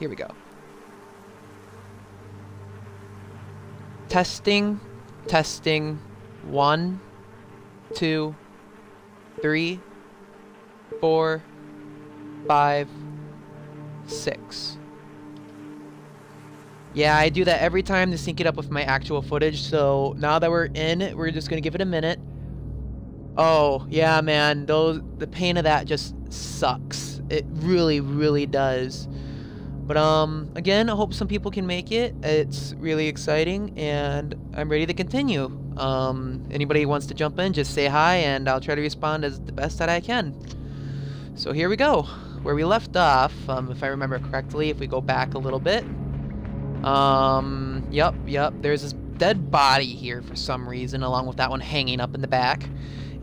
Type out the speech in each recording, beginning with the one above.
Here we go. Testing, testing, 1, 2, 3, 4, 5, 6. Yeah, I do that every time to sync it up with my actual footage, so now that we're in, we're just gonna give it a minute. Oh, yeah, man, those, the pain of that just sucks. It really, really does. But, again, I hope some people can make it. It's really exciting, and I'm ready to continue. Anybody who wants to jump in, just say hi, and I'll try to respond as the best that I can. So here we go. Where we left off, if I remember correctly, if we go back a little bit. Yep, there's this dead body here for some reason, along with that one hanging up in the back.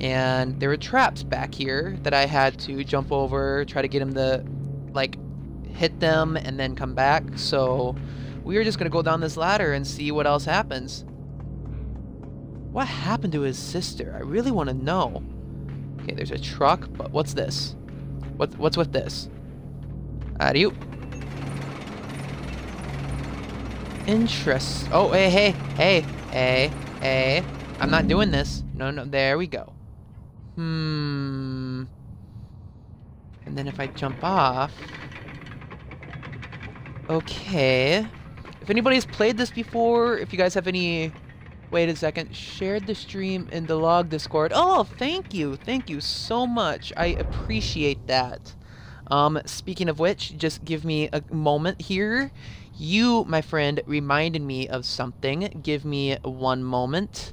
And there were traps back here that I had to jump over, try to get him to, like, hit them and then come back. So we are just going to go down this ladder and see what else happens. What happened to his sister? I really want to know. Okay, there's a truck, but what's this? What's with this? Adieu. Interest. Oh, hey. I'm not doing this. No, there we go. And then if I jump off... Okay. If anybody's played this before, if you guys have any... Wait a second. Shared the stream in the log Discord. Oh, thank you. Thank you so much. I appreciate that. Speaking of which, just give me a moment here. You, my friend, reminded me of something. Give me one moment.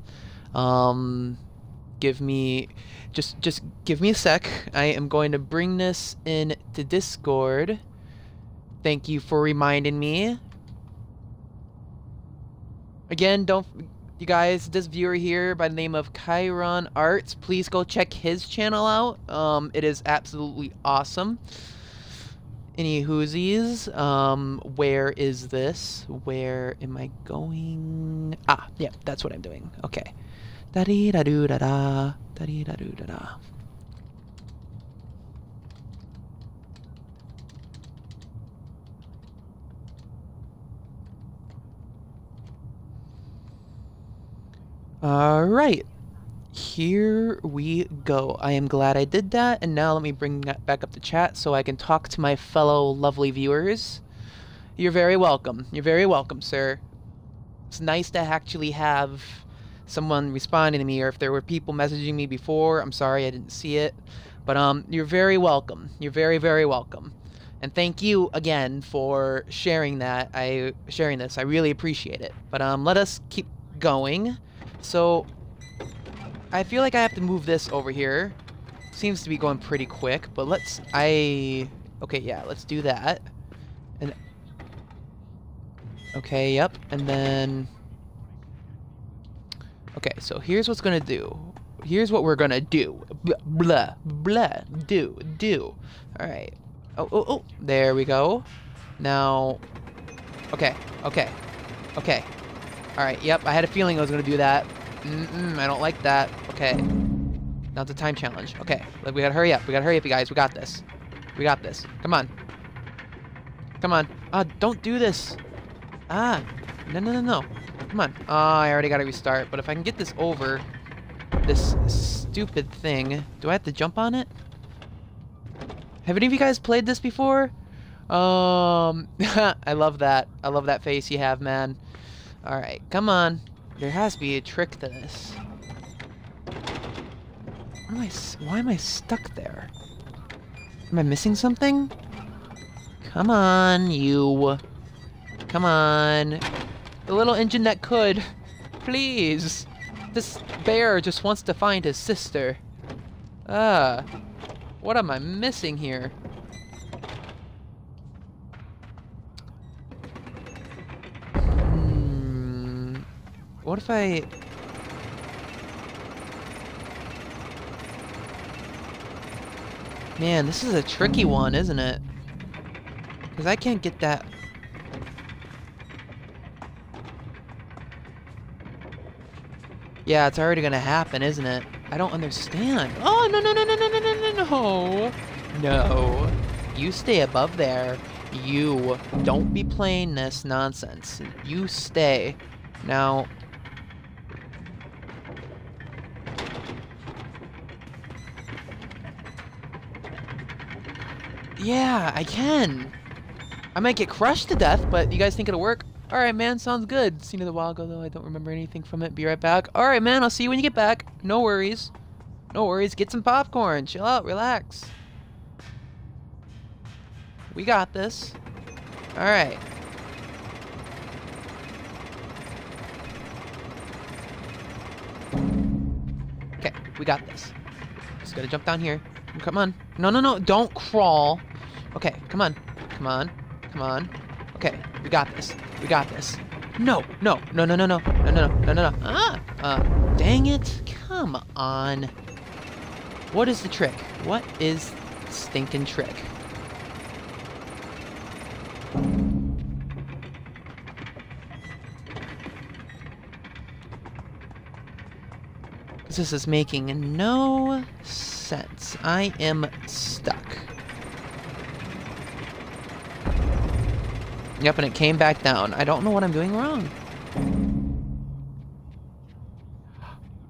Give me... Just give me a sec. I am going to bring this in to Discord. Thank you for reminding me. Again, don't... You guys, this viewer here by the name of Chiron Arts, please go check his channel out. It is absolutely awesome. Any whoosies? Where is this? Where am I going? Ah, yeah, that's what I'm doing. Okay. Da-dee-da-doo-da-da. Da-dee-da-doo-da-da. Alright. Here we go. I am glad I did that, and now let me bring that back up to chat so I can talk to my fellow lovely viewers. You're very welcome. You're very welcome, sir. It's nice to actually have someone responding to me, or if there were people messaging me before, I'm sorry I didn't see it. But you're very welcome. You're very, very welcome. And thank you again for sharing that. Sharing this. I really appreciate it. But let us keep going. So I feel like I have to move this over here. Seems to be going pretty quick, but let's... Okay, yeah, let's do that. And... Okay, yep, and then... Okay, so here's what's gonna do. Here's what we're gonna do. Blah, blah, do. Alright. Oh, there we go. Now... Okay. Alright, yep, I had a feeling I was gonna do that. I don't like that. Okay. Now it's a time challenge. Okay. We gotta hurry up. You guys. We got this. Come on. Ah, don't do this. Ah. No. Come on. Ah, I already gotta restart. But if I can get this over this stupid thing, do I have to jump on it? Have any of you guys played this before? I love that. I love that face you have, man. Alright, come on. There has to be a trick to this. Why am I stuck there? Am I missing something? Come on, you. Come on. The little engine that could. Please. This bear just wants to find his sister. What am I missing here? What if I... Man, this is a tricky one, isn't it? Because I can't get that... Yeah, it's already gonna happen, isn't it? I don't understand. Oh, no. No. You stay above there. you don't be playing this nonsense. You stay. Now... yeah, I can. I might get crushed to death, but you guys think it'll work? Alright, man, sounds good. Seen it a while ago, though. I don't remember anything from it. Be right back. Alright, man, I'll see you when you get back. No worries. No worries. Get some popcorn. Chill out. Relax. We got this. Alright. Okay, we got this. Just gotta jump down here. Come on. No, no, no. Don't crawl. Okay, come on. Come on. Come on. Okay, we got this. We got this. No, no, no, no, no, no, no, no, no, no, no. Dang it. Come on. What is the trick? What is the stinking trick? This is making no sense. I am stuck. Yep, and it came back down. I don't know what I'm doing wrong.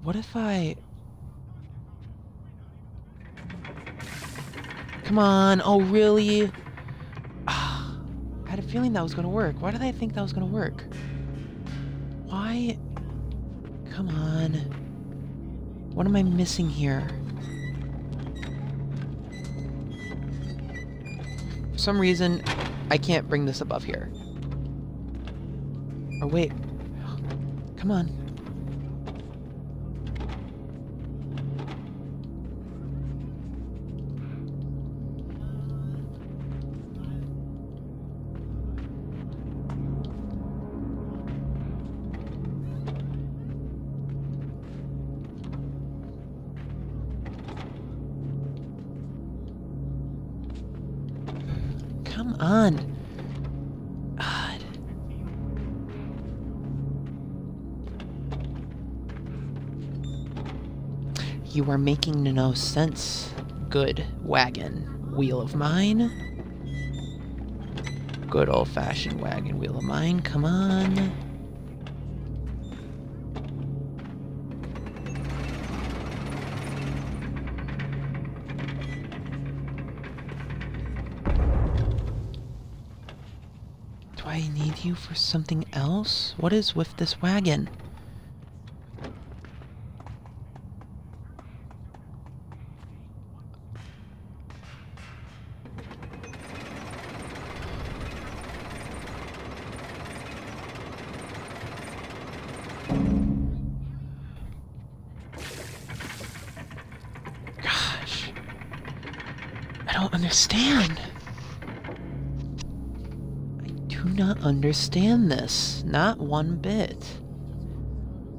What if I... come on. Oh, really? I had a feeling that was going to work. Why did I think that was going to work? Why? Come on. What am I missing here? For some reason, I can't bring this above here. Or wait. Come on. You are making no sense, good wagon wheel of mine. Good old-fashioned wagon wheel of mine. Come on. Do I need you for something else? What is with this wagon? Understand this, not one bit.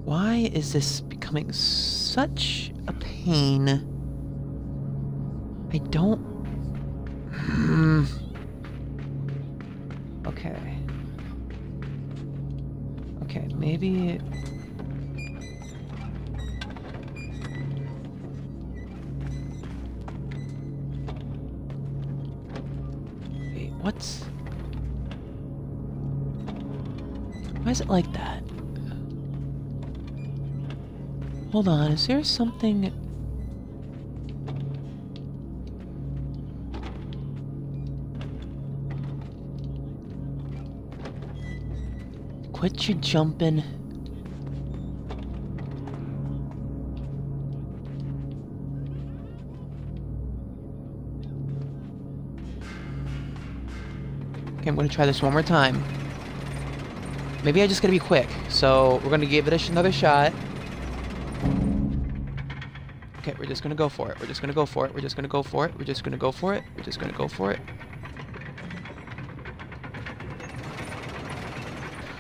Why is this becoming such a pain? I don't... okay. Okay, maybe... wait, what's... why is it like that? Hold on, is there something... quit your jumping. Okay, I'm gonna try this one more time. Maybe I just gotta be quick, so we're gonna give it another shot. Okay, we're just gonna go for it. We're just gonna go for it. We're just gonna go for it. We're just gonna go for it. We're just gonna go for it.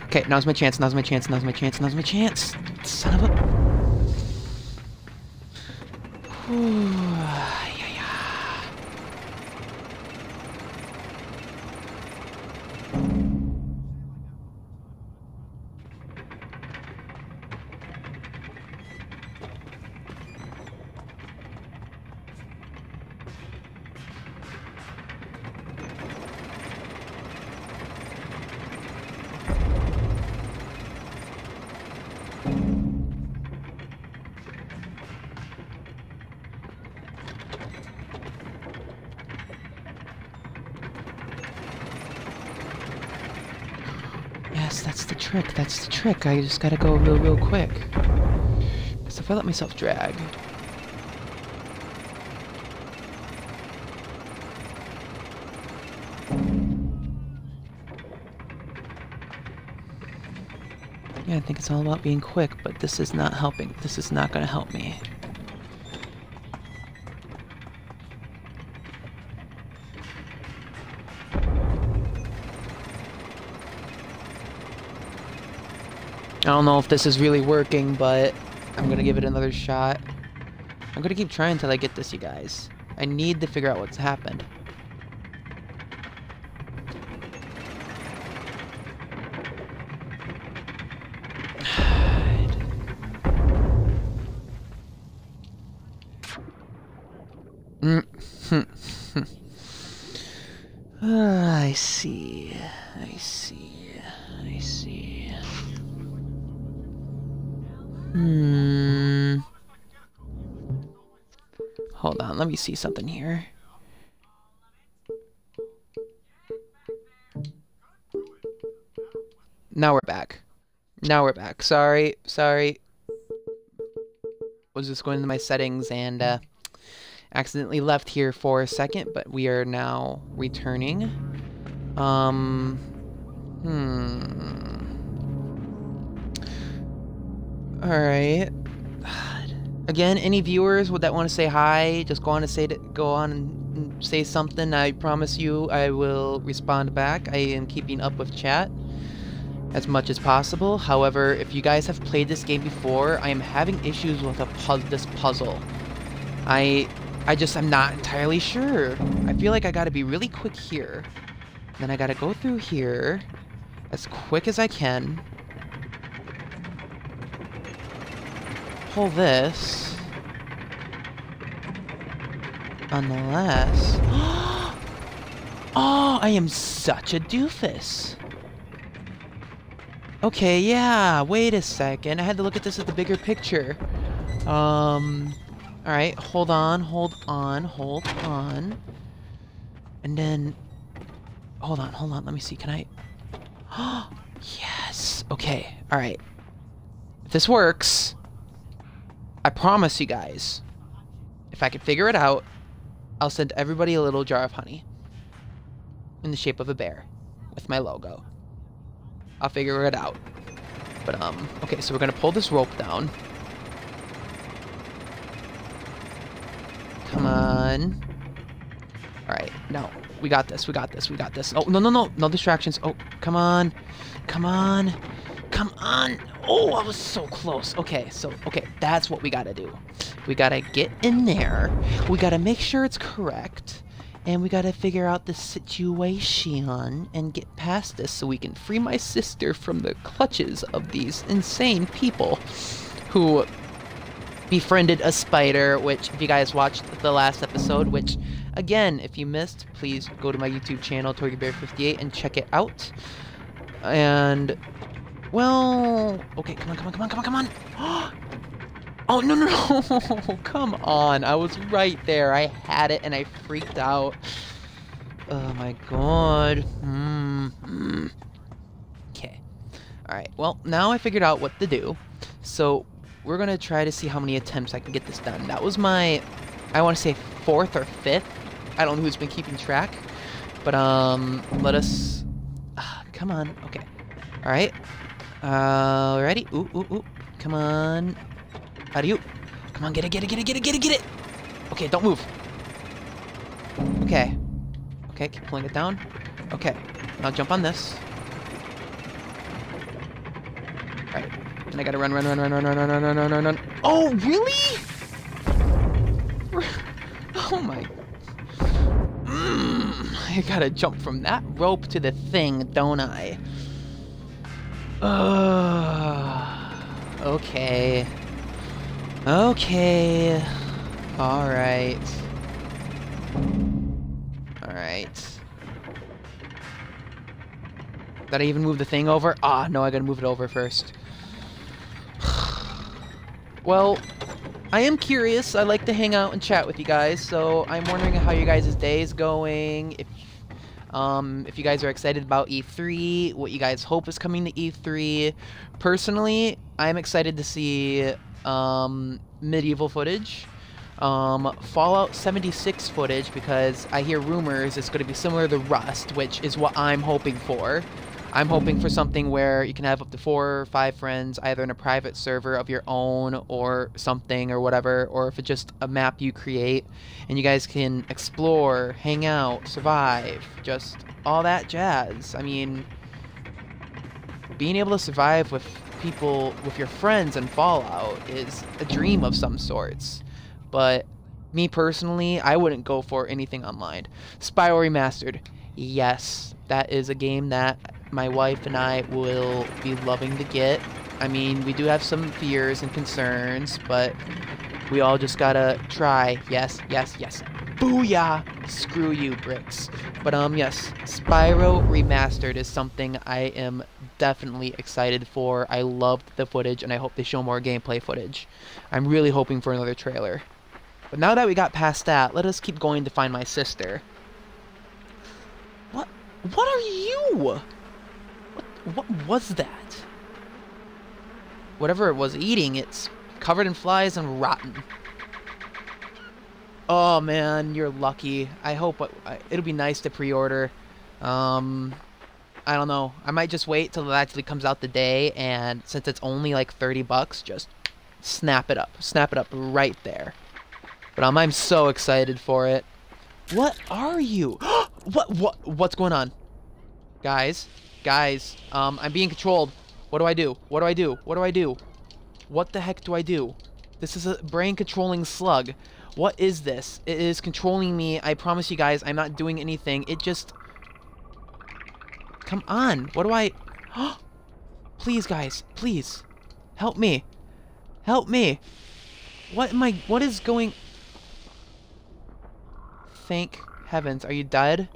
Okay, now's my chance. Now's my chance. Now's my chance. Now's my chance. Son of a... Yes, that's the trick. That's the trick. I just gotta go real quick. So if I let myself drag... Yeah, I think it's all about being quick, but this is not helping. This is not gonna help me. I don't know if this is really working, but I'm gonna give it another shot. I'm gonna keep trying until I get this, you guys. I need to figure out what's happened. I see. I see. I see. Hold on, let me see something here. Now we're back. Now we're back. Sorry, sorry. Was just going into my settings and accidentally left here for a second, but we are now returning. Alright. Again, any viewers would that want to say hi, just go on and say say something. I promise you I will respond back. I am keeping up with chat as much as possible. However, if you guys have played this game before, I am having issues with this puzzle. I'm not entirely sure. I feel like I gotta be really quick here. Then I gotta go through here as quick as I can. Pull this. Unless... Oh, I am such a doofus. Okay, yeah, wait a second. I had to look at this as the bigger picture. Alright, hold on, hold on, hold on. And then... Hold on, hold on, let me see, can I... Oh, yes! Okay, alright. If this works... I promise you guys, if I can figure it out, I'll send everybody a little jar of honey. In the shape of a bear. With my logo. I'll figure it out. But, okay, so we're gonna pull this rope down. Come on. Alright, no. We got this, we got this, we got this. Oh, no, no, no. No distractions. Oh, come on. Come on. Come on. Oh, I was so close. Okay, so, okay, that's what we gotta do. We gotta get in there. We gotta make sure it's correct. And we gotta figure out the situation and get past this so we can free my sister from the clutches of these insane people who... befriended a spider, which, if you guys watched the last episode, which, again, if you missed, please go to my YouTube channel, TorgieBear58, and check it out. And, well, okay, come on, come on, come on, come on, come on. Oh, no, no, no, come on. I was right there. I had it, and I freaked out. Oh, my God. Okay. All right, well, now I figured out what to do. So... we're gonna try to see how many attempts I can get this done. That was my, I wanna say 4th or 5th. I don't know who's been keeping track, but let us, come on, okay. All right, alrighty, ooh, ooh, ooh, come on. How do you, come on, get it, get it, get it, get it, get it, get it. Okay, don't move. Okay, okay, keep pulling it down. Okay, now jump on this. All right. I gotta run, run, run, run, run, run, run, run, run, run, run. Oh, really? Oh my. I gotta jump from that rope to the thing, don't I? Okay. Okay. Alright. Alright. Did I even move the thing over? Ah, no, I gotta move it over first. Well, I am curious. I like to hang out and chat with you guys, so I'm wondering how your guys' day is going. If If you guys are excited about E3, what you guys hope is coming to E3. Personally, I'm excited to see medieval footage, Fallout 76 footage, because I hear rumors it's going to be similar to Rust, which is what I'm hoping for. I'm hoping for something where you can have up to 4 or 5 friends, either in a private server of your own or something or whatever, or if it's just a map you create and you guys can explore, hang out, survive, just all that jazz. I mean, being able to survive with people, with your friends in Fallout is a dream of some sorts, but me personally, I wouldn't go for anything online. Spyro Remastered, yes, that is a game that my wife and I will be loving to get. I mean, we do have some fears and concerns, but we all just gotta try. Yes, yes, yes. Booyah! Screw you, bricks. But yes, Spyro Remastered is something I am definitely excited for. I loved the footage, and I hope they show more gameplay footage. I'm really hoping for another trailer. But now that we got past that, let us keep going to find my sister. What? What are you? What was that? Whatever it was eating, it's covered in flies and rotten. Oh man, you're lucky. I hope it'll be nice to pre-order. I don't know. I might just wait till it actually comes out the day, and since it's only like $30, just snap it up. Snap it up right there. But I'm so excited for it. What are you? What's going on? Guys? Guys, I'm being controlled. What do I do? What do I do? What do I do? What the heck do I do? This is a brain-controlling slug. What is this? It is controlling me. I promise you guys, I'm not doing anything. It just... Come on. What do I... Please, guys. Please. Help me. Help me. What am I... What is going... Thank heavens. Are you dead?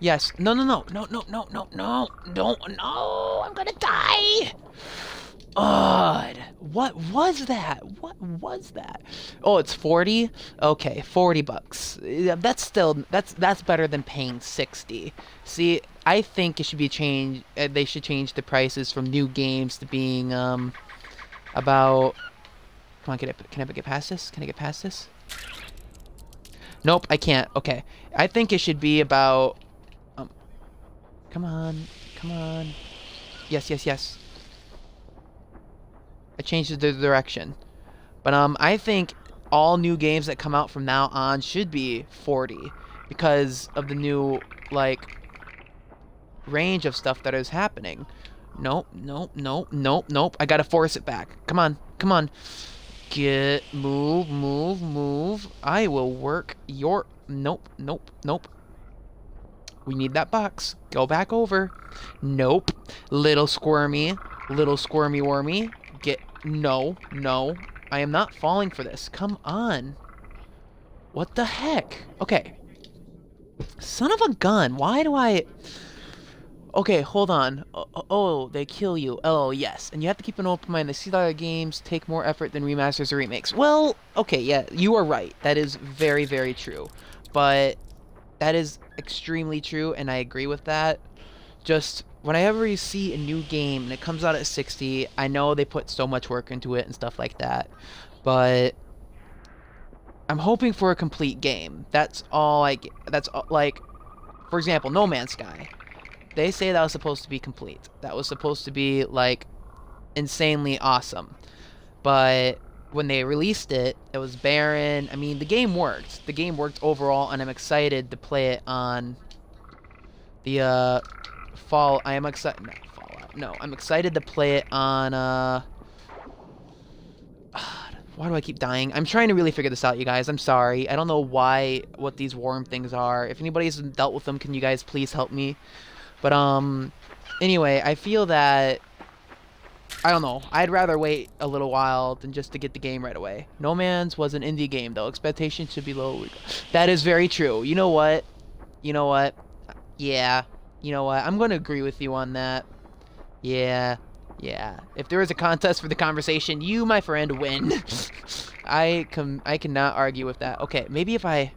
Yes. No, no, no. No, no, no, no, no. Don't. No. I'm gonna die. God. What was that? What was that? Oh, it's 40? Okay, $40. That's still, that's better than paying 60. See, I think it should be changed. They should change the prices from new games to being, about... Come on, can I get past this? Can I get past this? Nope, I can't. Okay. I think it should be about... Come on, come on. Yes, yes, yes. I changed the direction. But I think all new games that come out from now on should be 40 because of the new, like, range of stuff that is happening. Nope, nope, nope, nope, nope. I gotta force it back. Come on, come on. Get, move, move, move. I will work your... Nope, nope, nope. We need that box. Go back over. Nope. Little squirmy wormy. Get, no, no. I am not falling for this. Come on. What the heck? Okay. Son of a gun. Why do I... Okay, hold on. Oh, they kill you. Oh, yes. And you have to keep an open mind. They see that games take more effort than remasters or remakes. Well, okay, yeah, you are right. That is very, very true. But... That is extremely true, and I agree with that. Just, whenever you see a new game and it comes out at 60, I know they put so much work into it and stuff like that, but I'm hoping for a complete game. That's all I get. That's all, like, for example, No Man's Sky. They say that was supposed to be complete. That was supposed to be, like, insanely awesome, but... When they released it, it was barren. I mean, the game worked. The game worked overall, and I'm excited to play it on the Fallout. I am excited. No, Fallout. No, I'm excited to play it on. Why do I keep dying? I'm trying to really figure this out, you guys. I'm sorry. I don't know why. What these worm things are. If anybody's dealt with them, can you guys please help me? But anyway, I feel that. I don't know. I'd rather wait a little while than just to get the game right away. No Man's was an indie game, though. Expectations should be low. That is very true. You know what? You know what? Yeah. You know what? I'm going to agree with you on that. Yeah. Yeah. If there is a contest for the conversation, you, my friend, win. I cannot argue with that. Okay, maybe if I...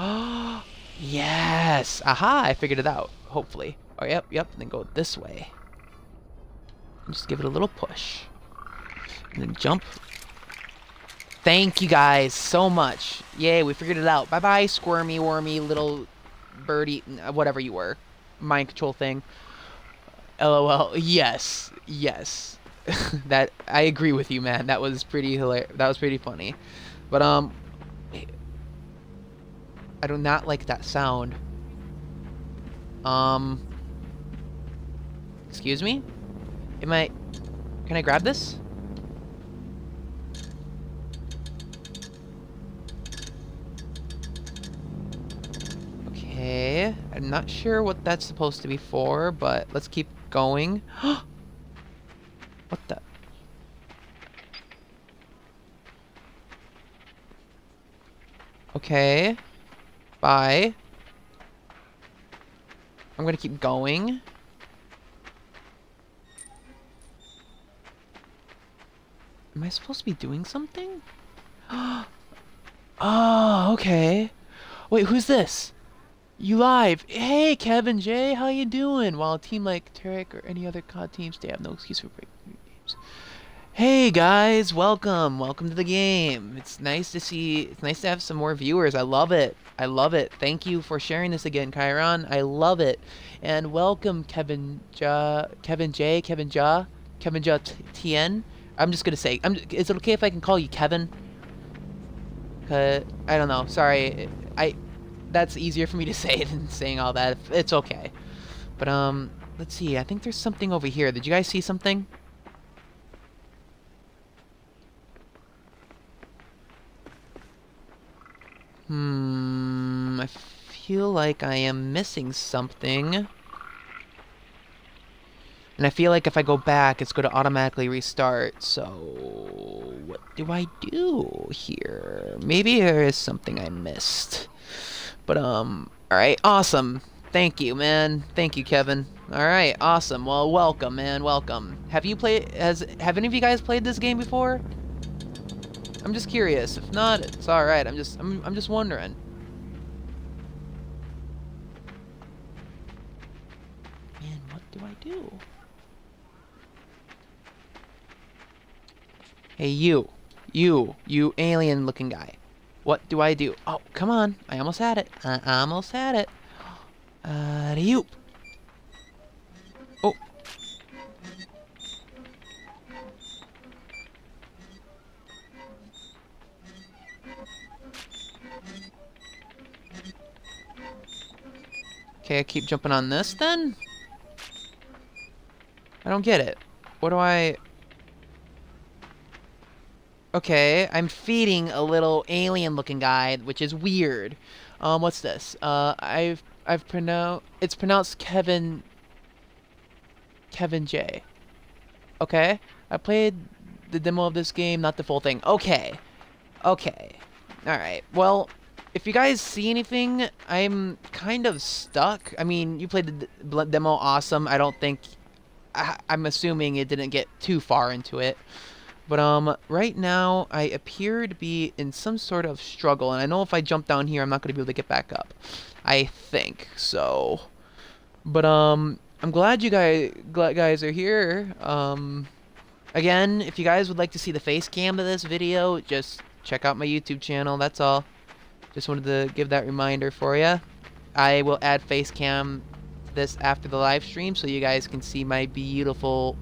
Oh, yes. Aha, I figured it out, hopefully. Oh, yep, yep, and then go this way. Just give it a little push. And then jump. Thank you guys so much. Yay, we figured it out. Bye-bye, squirmy, wormy, little birdie, whatever you were. Mind control thing. LOL. Yes. Yes. That, I agree with you, man. That was pretty hilarious. That was pretty funny. But, I do not like that sound. Excuse me? Am I... Can I grab this? Okay. I'm not sure what that's supposed to be for, but let's keep going. What the... Okay. Bye. I'm gonna keep going. Am I supposed to be doing something? Oh, okay. Wait, who's this? You live. Hey, Kevin J, how you doing? While a team like Tarek or any other COD teams, they have no excuse for breaking new games. Hey guys, welcome. Welcome to the game. It's nice to see, it's nice to have some more viewers. I love it. I love it. Thank you for sharing this again, Chiron. I love it. And welcome, Kevin Ja, Kevin J, Kevin Ja, Kevin Ja TN. I'm just gonna say, is it okay if I can call you Kevin? I don't know. Sorry, that's easier for me to say than saying all that. It's okay. But let's see. I think there's something over here. Did you guys see something? I feel like I am missing something. And I feel like if I go back, it's going to automatically restart. So, what do I do here? Maybe there is something I missed. But, alright, awesome. Thank you, man. Thank you, Kevin. Alright, awesome. Well, welcome, man. Welcome. Have any of you guys played this game before? I'm just curious. If not, it's all right. I'm just wondering. Man, what do I do? Hey, you alien-looking guy. What do I do? Oh, come on! I almost had it. I almost had it. You. Oh. Okay, I keep jumping on this then? I don't get it. What do I... Okay, I'm feeding a little alien-looking guy, which is weird. What's this? I've pronounced... It's pronounced Kevin... Kevin J. Okay, I played the demo of this game, not the full thing. Okay. Okay. Alright, well... If you guys see anything, I'm kind of stuck. I mean, you played the demo, awesome. I don't think... I'm assuming it didn't get too far into it. But right now, I appear to be in some sort of struggle. And I know if I jump down here, I'm not going to be able to get back up. I think so. But I'm glad you guys are here. Again, if you guys would like to see the face cam of this video, just check out my YouTube channel. That's all. Just wanted to give that reminder for you. I will add facecam this after the live stream so you guys can see my beautiful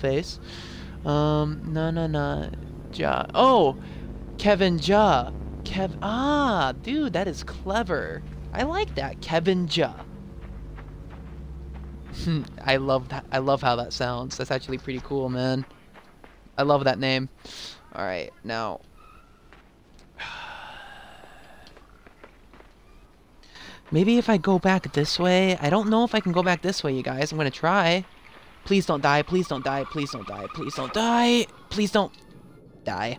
face. Ja. Oh, Kevin Ja. Ah, dude, that is clever. I like that, Kevin Ja. I love that. I love how that sounds. That's actually pretty cool, man. I love that name. All right, now. Maybe if I go back this way... I don't know if I can go back this way, you guys. I'm gonna try. Please don't die. Please don't die. Please don't die. Please don't die. Please don't die.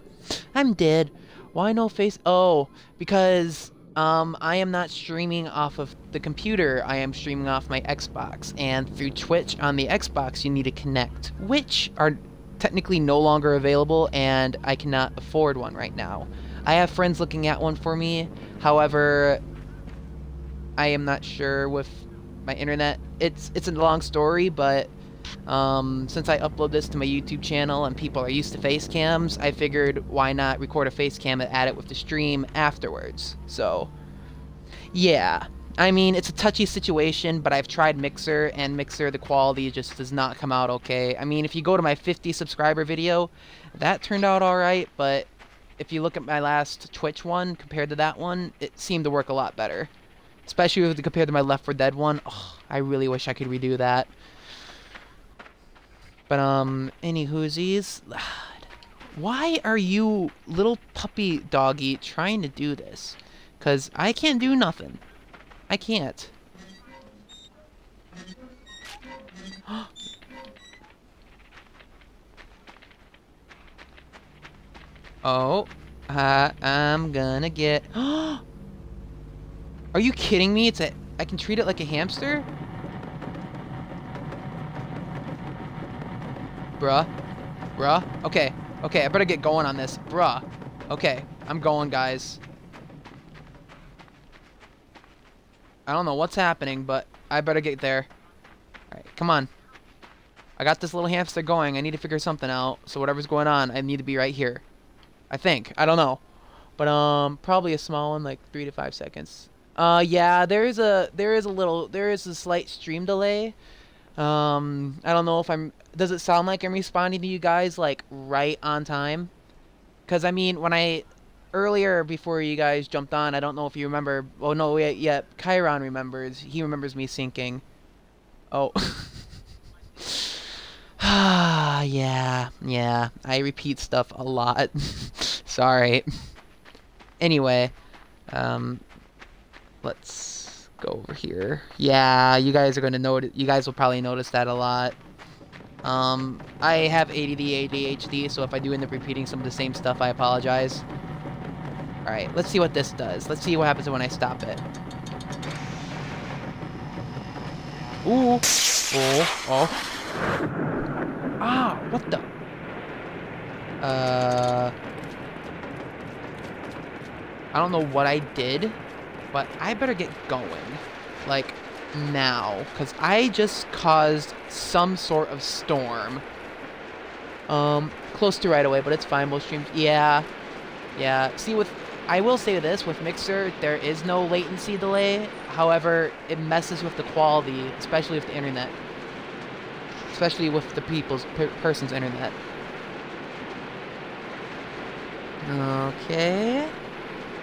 I'm dead. Why no face... Oh, because I am not streaming off of the computer. I am streaming off my Xbox. And through Twitch on the Xbox, you need to connect. Which are technically no longer available, and I cannot afford one right now. I have friends looking at one for me. However, I am not sure with my internet. It's a long story, but since I upload this to my YouTube channel and people are used to face cams, I figured why not record a face cam and add it with the stream afterwards. So, yeah. I mean, it's a touchy situation, but I've tried Mixer, and Mixer, the quality just does not come out okay. I mean, if you go to my 50 subscriber video, that turned out alright, but if you look at my last Twitch one compared to that one, it seemed to work a lot better. Especially compared to my Left 4 Dead one. Oh, I really wish I could redo that. But, any whoosies? Why are you, little puppy doggy, trying to do this? Because I can't do nothing. I can't. Oh, I'm gonna get... Are you kidding me? It's a... I can treat it like a hamster? Bruh. Bruh. Okay. Okay, I better get going on this. Bruh. Okay, I'm going, guys. I don't know what's happening, but I better get there. Alright, come on. I got this little hamster going. I need to figure something out. So whatever's going on, I need to be right here. I think. I don't know. But, probably a small one, like 3 to 5 seconds. Yeah, there is a slight stream delay. I don't know if I'm... Does it sound like I'm responding to you guys, like, right on time? Because, I mean, when I... Earlier, before you guys jumped on, I don't know if you remember... Oh, no, yeah, Chiron remembers. He remembers me syncing. Oh. Yeah. I repeat stuff a lot. Sorry. Anyway. Let's go over here. Yeah, you guys are going to notice... You guys will probably notice that a lot. I have ADHD, so if I do end up repeating some of the same stuff, I apologize. Alright, let's see what this does. Let's see what happens when I stop it. Ooh. Oh. Oh. Ah, what the? I don't know what I did, but I better get going. Like, now. Because I just caused some sort of storm. Close to right away, but it's fine. Most streams. Yeah. Yeah. See, with... I will say this, with Mixer, there is no latency delay. However, it messes with the quality, especially with the internet. Especially with the person's internet. Okay.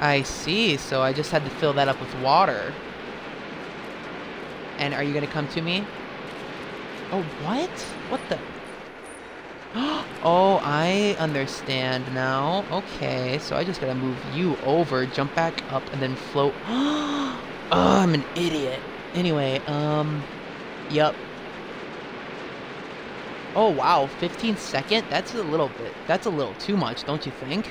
I see, so I just had to fill that up with water. And are you gonna come to me? Oh, what? What the... Oh, I understand now. Okay, so I just gotta move you over, jump back up, and then float. Oh, I'm an idiot. Anyway, yep. Oh, wow, 15 seconds? That's a little bit, that's a little too much, don't you think?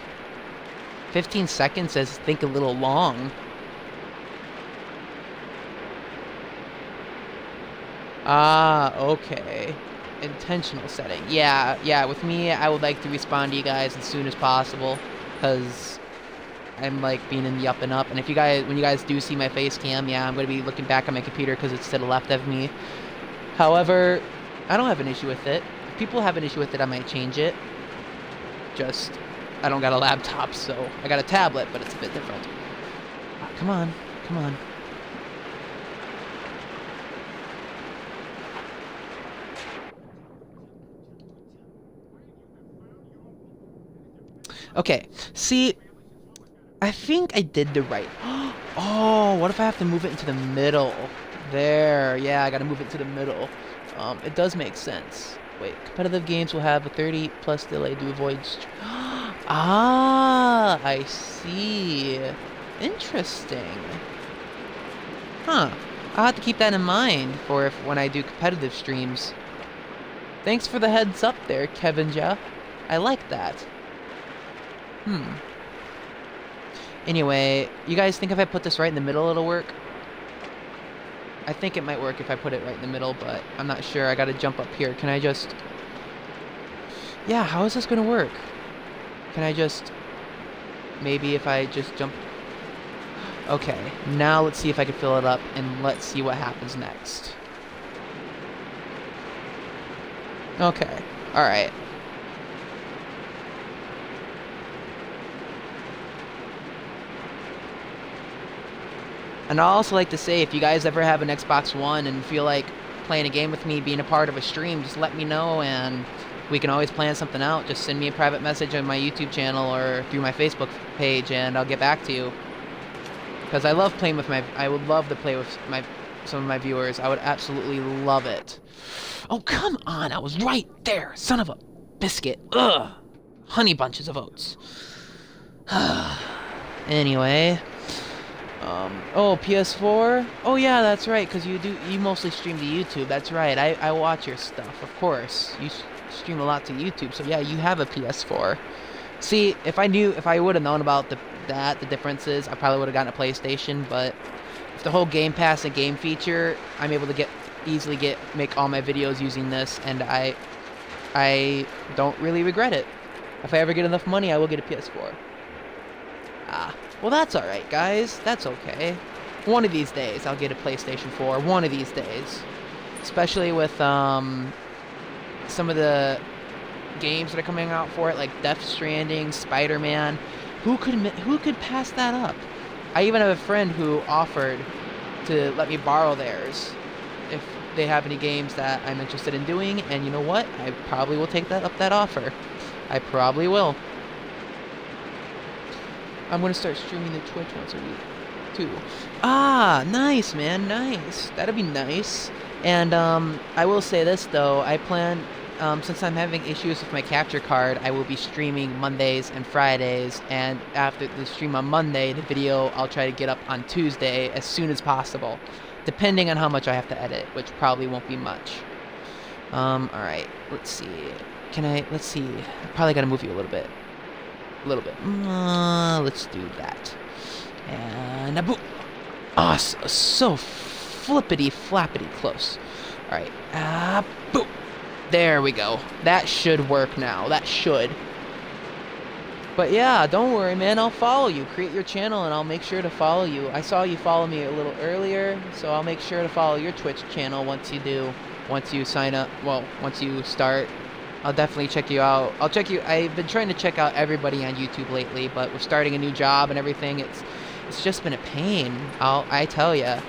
15 seconds is, think, a little long. Ah, okay. Intentional setting. Yeah, with me, I would like to respond to you guys as soon as possible, because I'm, like, being in the up and up, and if you guys, when you guys do see my face cam, yeah, I'm going to be looking back on my computer, because it's to the left of me. However, I don't have an issue with it. If people have an issue with it, I might change it. Just, I don't got a laptop, so I got a tablet, but it's a bit different. Oh, come on, come on. Okay, see, I think I did the right... Oh, what if I have to move it into the middle? There, yeah, I gotta move it to the middle. It does make sense. Wait, competitive games will have a 30+ delay to avoid... Ah, I see. Interesting. Huh, I'll have to keep that in mind for if, when I do competitive streams. Thanks for the heads up there, Kevin Ja. I like that. Anyway, you guys think if I put this right in the middle it'll work? I think it might work if I put it right in the middle, but I'm not sure. I gotta jump up here. Can I just... Yeah, how is this gonna work? Can I just... Maybe if I just jump. Okay, now let's see if I can fill it up, and let's see what happens next. Okay, alright. And I'd also like to say, if you guys ever have an Xbox One and feel like playing a game with me, being a part of a stream, just let me know, and we can always plan something out. Just send me a private message on my YouTube channel or through my Facebook page, and I'll get back to you. Because I love playing with my... I would love to play with my some of my viewers. I would absolutely love it. Oh, come on! I was right there! Son of a biscuit! Ugh! Honey bunches of oats. Anyway... oh, PS4? Oh yeah, that's right, because you mostly stream to YouTube, that's right. I watch your stuff, of course. You stream a lot to YouTube, so yeah, you have a PS4. See, if I would have known about the differences, I probably would have gotten a PlayStation, but with the whole Game Pass and game feature, I'm able to easily make all my videos using this, and I don't really regret it. If I ever get enough money, I will get a PS4. Ah. Well, that's alright, guys. That's okay. One of these days, I'll get a PlayStation 4. One of these days. Especially with, some of the games that are coming out for it, like Death Stranding, Spider-Man. Who could pass that up? I even have a friend who offered to let me borrow theirs if they have any games that I'm interested in doing, and you know what? I probably will take that offer. I probably will. I'm gonna start streaming the Twitch once a week, too. Ah, nice, man, nice. That'd be nice. And, I will say this, though. I plan, since I'm having issues with my capture card, I will be streaming Mondays and Fridays, and after the stream on Monday, the video I'll try to get up on Tuesday as soon as possible, depending on how much I have to edit, which probably won't be much. Alright, let's see. Let's see. I probably gotta move you a little bit. Let's do that. And a boop. Ah, oh, so flippity flappity close. All right. Ah, boop. There we go. That should work now. That should. But yeah, don't worry, man. I'll follow you. Create your channel, and I'll make sure to follow you. I saw you follow me a little earlier, so I'll make sure to follow your Twitch channel once you do. Once you sign up. Well, once you start. I'll definitely check you out. I've been trying to check out everybody on YouTube lately, but we're starting a new job and everything. It's just been a pain. I tell ya,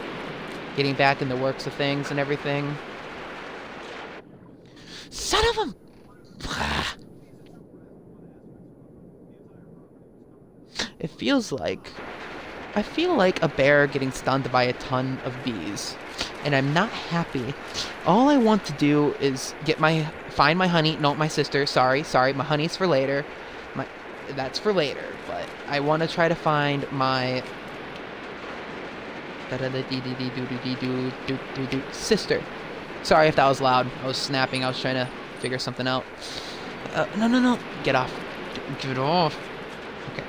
getting back in the works of things and everything. Son of a... It feels like... I feel like a bear getting stunned by a ton of bees. And I'm not happy. All I want to do is find my honey. No, my sister. Sorry. My honey's for later. That's for later. But I want to try to find my sister. Sorry if that was loud. I was snapping. I was trying to figure something out. No. Get off. Get off. Okay.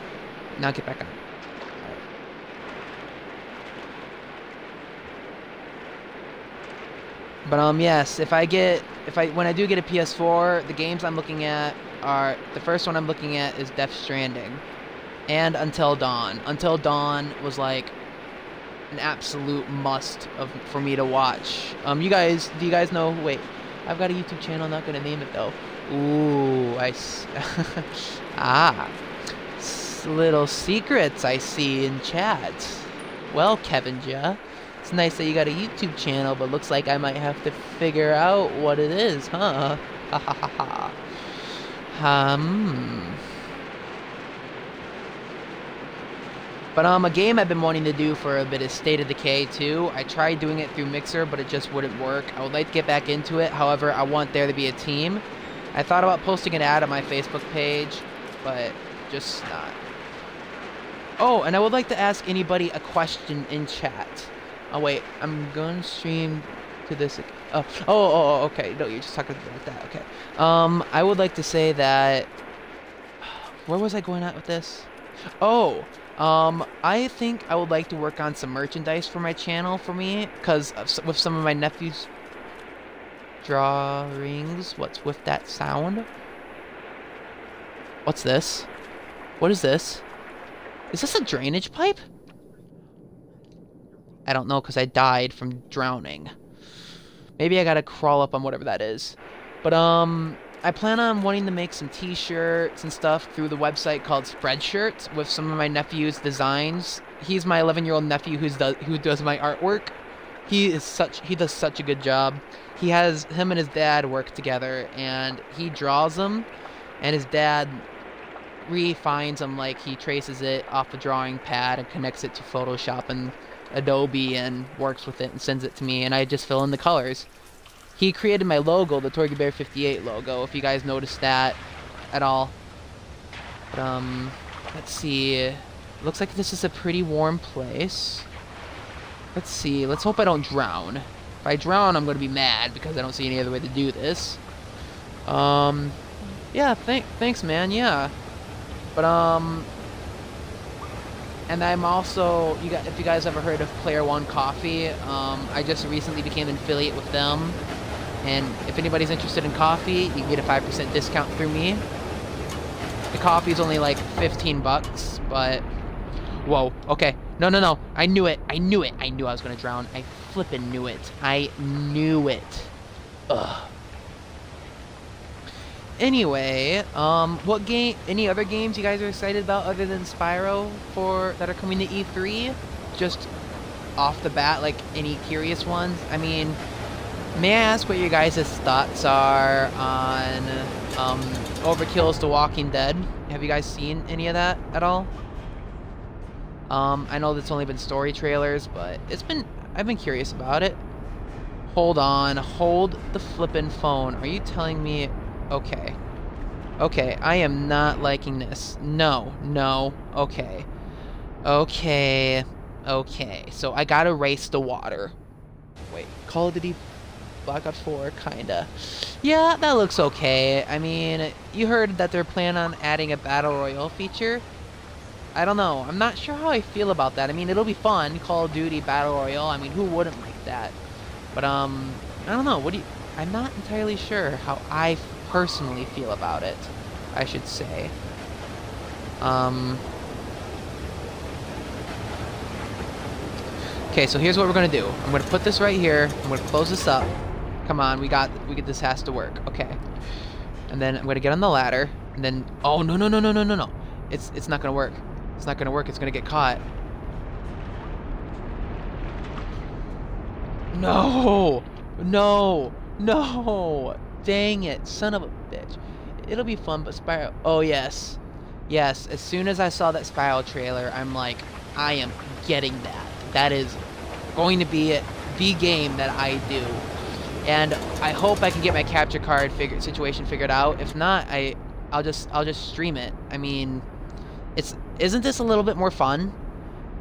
Now get back on. But yes, when I do get a PS4, the games I'm looking at are, the first one I'm looking at is Death Stranding, and Until Dawn. Until Dawn was like an absolute must for me to watch. Do you guys know? Wait, I've got a YouTube channel. I'm not gonna name it though. Ooh, little secrets I see in chat. Well, Kevin Ja. It's nice that you got a YouTube channel, but looks like I might have to figure out what it is, huh? Ha ha ha ha. But a game I've been wanting to do for a bit is State of Decay 2. I tried doing it through Mixer, but it just wouldn't work. I would like to get back into it. However, I want there to be a team. I thought about posting an ad on my Facebook page, but just not. Oh, and I would like to ask anybody a question in chat. Oh wait, I'm gonna stream to this. Okay. No, you're just talking about that. Okay. I would like to say that. Where was I going at with this? Oh, I think I would like to work on some merchandise for my channel for me, cause with some of my nephew's drawings. What's with that sound? What's this? What is this? Is this a drainage pipe? I don't know, because I died from drowning. Maybe I gotta crawl up on whatever that is. But, I plan on wanting to make some t-shirts and stuff through the website called Spreadshirt with some of my nephew's designs. He's my 11-year-old nephew who does my artwork. He does such a good job. Him and his dad work together, and he draws them, and his dad refines them. Like, he traces it off the drawing pad and connects it to Photoshop and Adobe and works with it and sends it to me, and I just fill in the colors. He created my logo, the TorgieBear58 logo, if you guys noticed that at all. But, let's see. Looks like this is a pretty warm place. Let's see. Let's hope I don't drown. If I drown, I'm going to be mad because I don't see any other way to do this. Yeah, thanks, man. Yeah. But, and I'm also, if you guys ever heard of Player One Coffee, I just recently became an affiliate with them. And if anybody's interested in coffee, you can get a 5% discount through me. The coffee's only like 15 bucks, but... Whoa, okay. No. I knew it. I knew I was going to drown. I flippin' knew it. I knew it. Ugh. Anyway, any other games you guys are excited about other than Spyro that are coming to E3? Just off the bat, like, any curious ones? I mean, may I ask what your guys' thoughts are on Overkill's The Walking Dead? Have you guys seen any of that at all? I know that's only been story trailers, but I've been curious about it. Hold on, hold the flippin' phone. Are you telling me... Okay, I am not liking this. No, okay, so I gotta race the water. Wait, Call of Duty Black Ops 4, kinda. Yeah, that looks okay. I mean, you heard that they're planning on adding a Battle Royale feature. I don't know, I'm not sure how I feel about that. I mean, it'll be fun, Call of Duty Battle Royale, I mean, who wouldn't like that? But, I don't know, I'm not entirely sure how I personally feel about it, I should say. Okay, so here's what we're gonna do. I'm gonna put this right here. I'm gonna close this up. Come on, this has to work. Okay. And then I'm gonna get on the ladder, and then oh no. It's not gonna work. It's gonna get caught. No. Dang it, son of a bitch. It'll be fun, but Spyro... Oh, yes. Yes, as soon as I saw that Spyro trailer, I'm like, I am getting that. That is going to be the game that I do. And I hope I can get my capture card situation figured out. If not, I'll just stream it. I mean, isn't this a little bit more fun?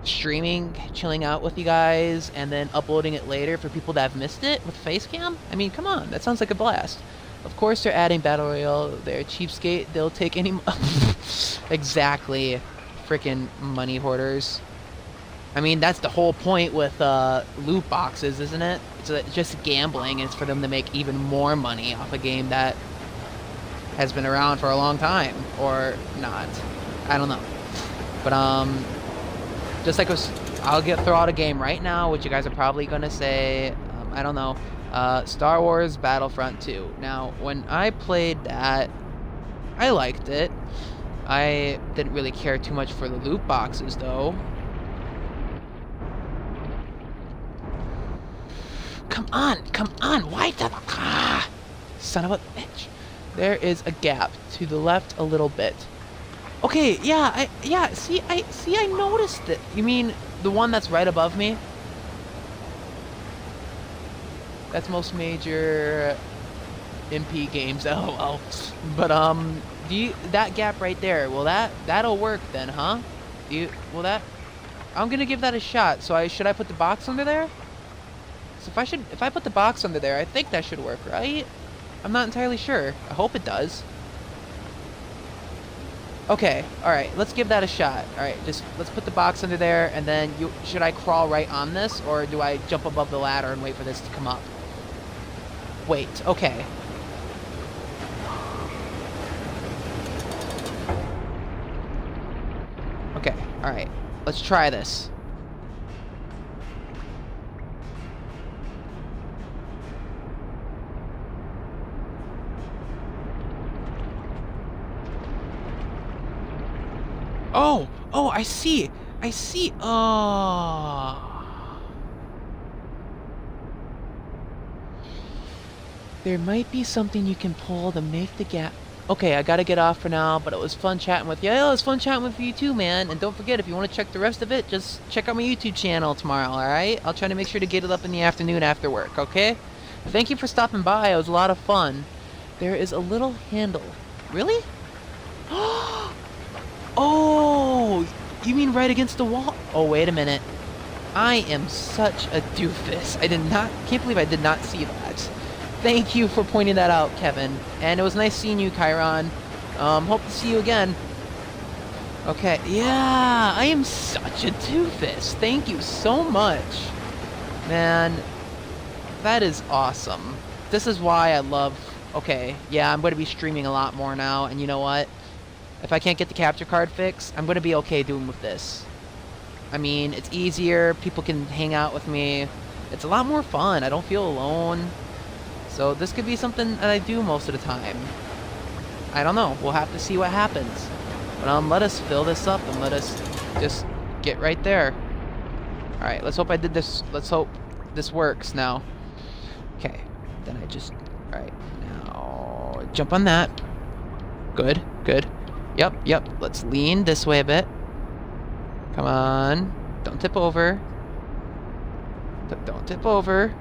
Streaming, chilling out with you guys, and then uploading it later for people that have missed it with Facecam? I mean, come on, that sounds like a blast. Of course they're adding Battle Royale, they're cheapskate, they'll take any... Exactly. Frickin' money hoarders. I mean, that's the whole point with loot boxes, isn't it? It's just gambling, and it's for them to make even more money off a game that has been around for a long time, or not. I don't know. But, just like throw out a game right now, which you guys are probably gonna say, I don't know, Star Wars Battlefront 2. Now, when I played that, I liked it. I didn't really care too much for the loot boxes, though. Come on, why the... Ah, son of a bitch. There is a gap to the left a little bit. Okay, yeah, I noticed it. You mean the one that's right above me? That's most major MP games. Oh. But that gap right there. Well, that'll work then, huh? I'm going to give that a shot. So should I put the box under there? So if I put the box under there, I think that should work, right? I'm not entirely sure. I hope it does. Okay, alright, let's give that a shot. Alright, let's put the box under there, and then should I crawl right on this, or do I jump above the ladder and wait for this to come up? Wait, okay. Okay, alright. Let's try this. Oh! Oh, I see! I see! Oh! There might be something you can pull to make the gap. Okay, I gotta get off for now, but it was fun chatting with you. Yeah, it was fun chatting with you too, man. And don't forget, if you want to check the rest of it, just check out my YouTube channel tomorrow, alright? I'll try to make sure to get it up in the afternoon after work, okay? Thank you for stopping by. It was a lot of fun. There is a little handle. Really? Oh, you mean right against the wall? Oh, wait a minute. I am such a doofus. Can't believe I did not see that. Thank you for pointing that out, Kevin. And it was nice seeing you, Chiron. Hope to see you again. Okay, yeah, I am such a doofus. Thank you so much. Man, that is awesome. This is why I love... Okay, yeah, I'm going to be streaming a lot more now, and you know what? If I can't get the capture card fixed, I'm going to be okay doing with this. I mean, it's easier, people can hang out with me. It's a lot more fun, I don't feel alone. So this could be something that I do most of the time. I don't know, we'll have to see what happens. But let us fill this up and let us just get right there. Alright, let's hope I did this, let's hope this works now. Okay, then I just, alright, now jump on that. Good, good. Yep, yep, let's lean this way a bit. Come on, don't tip over. Don't tip over.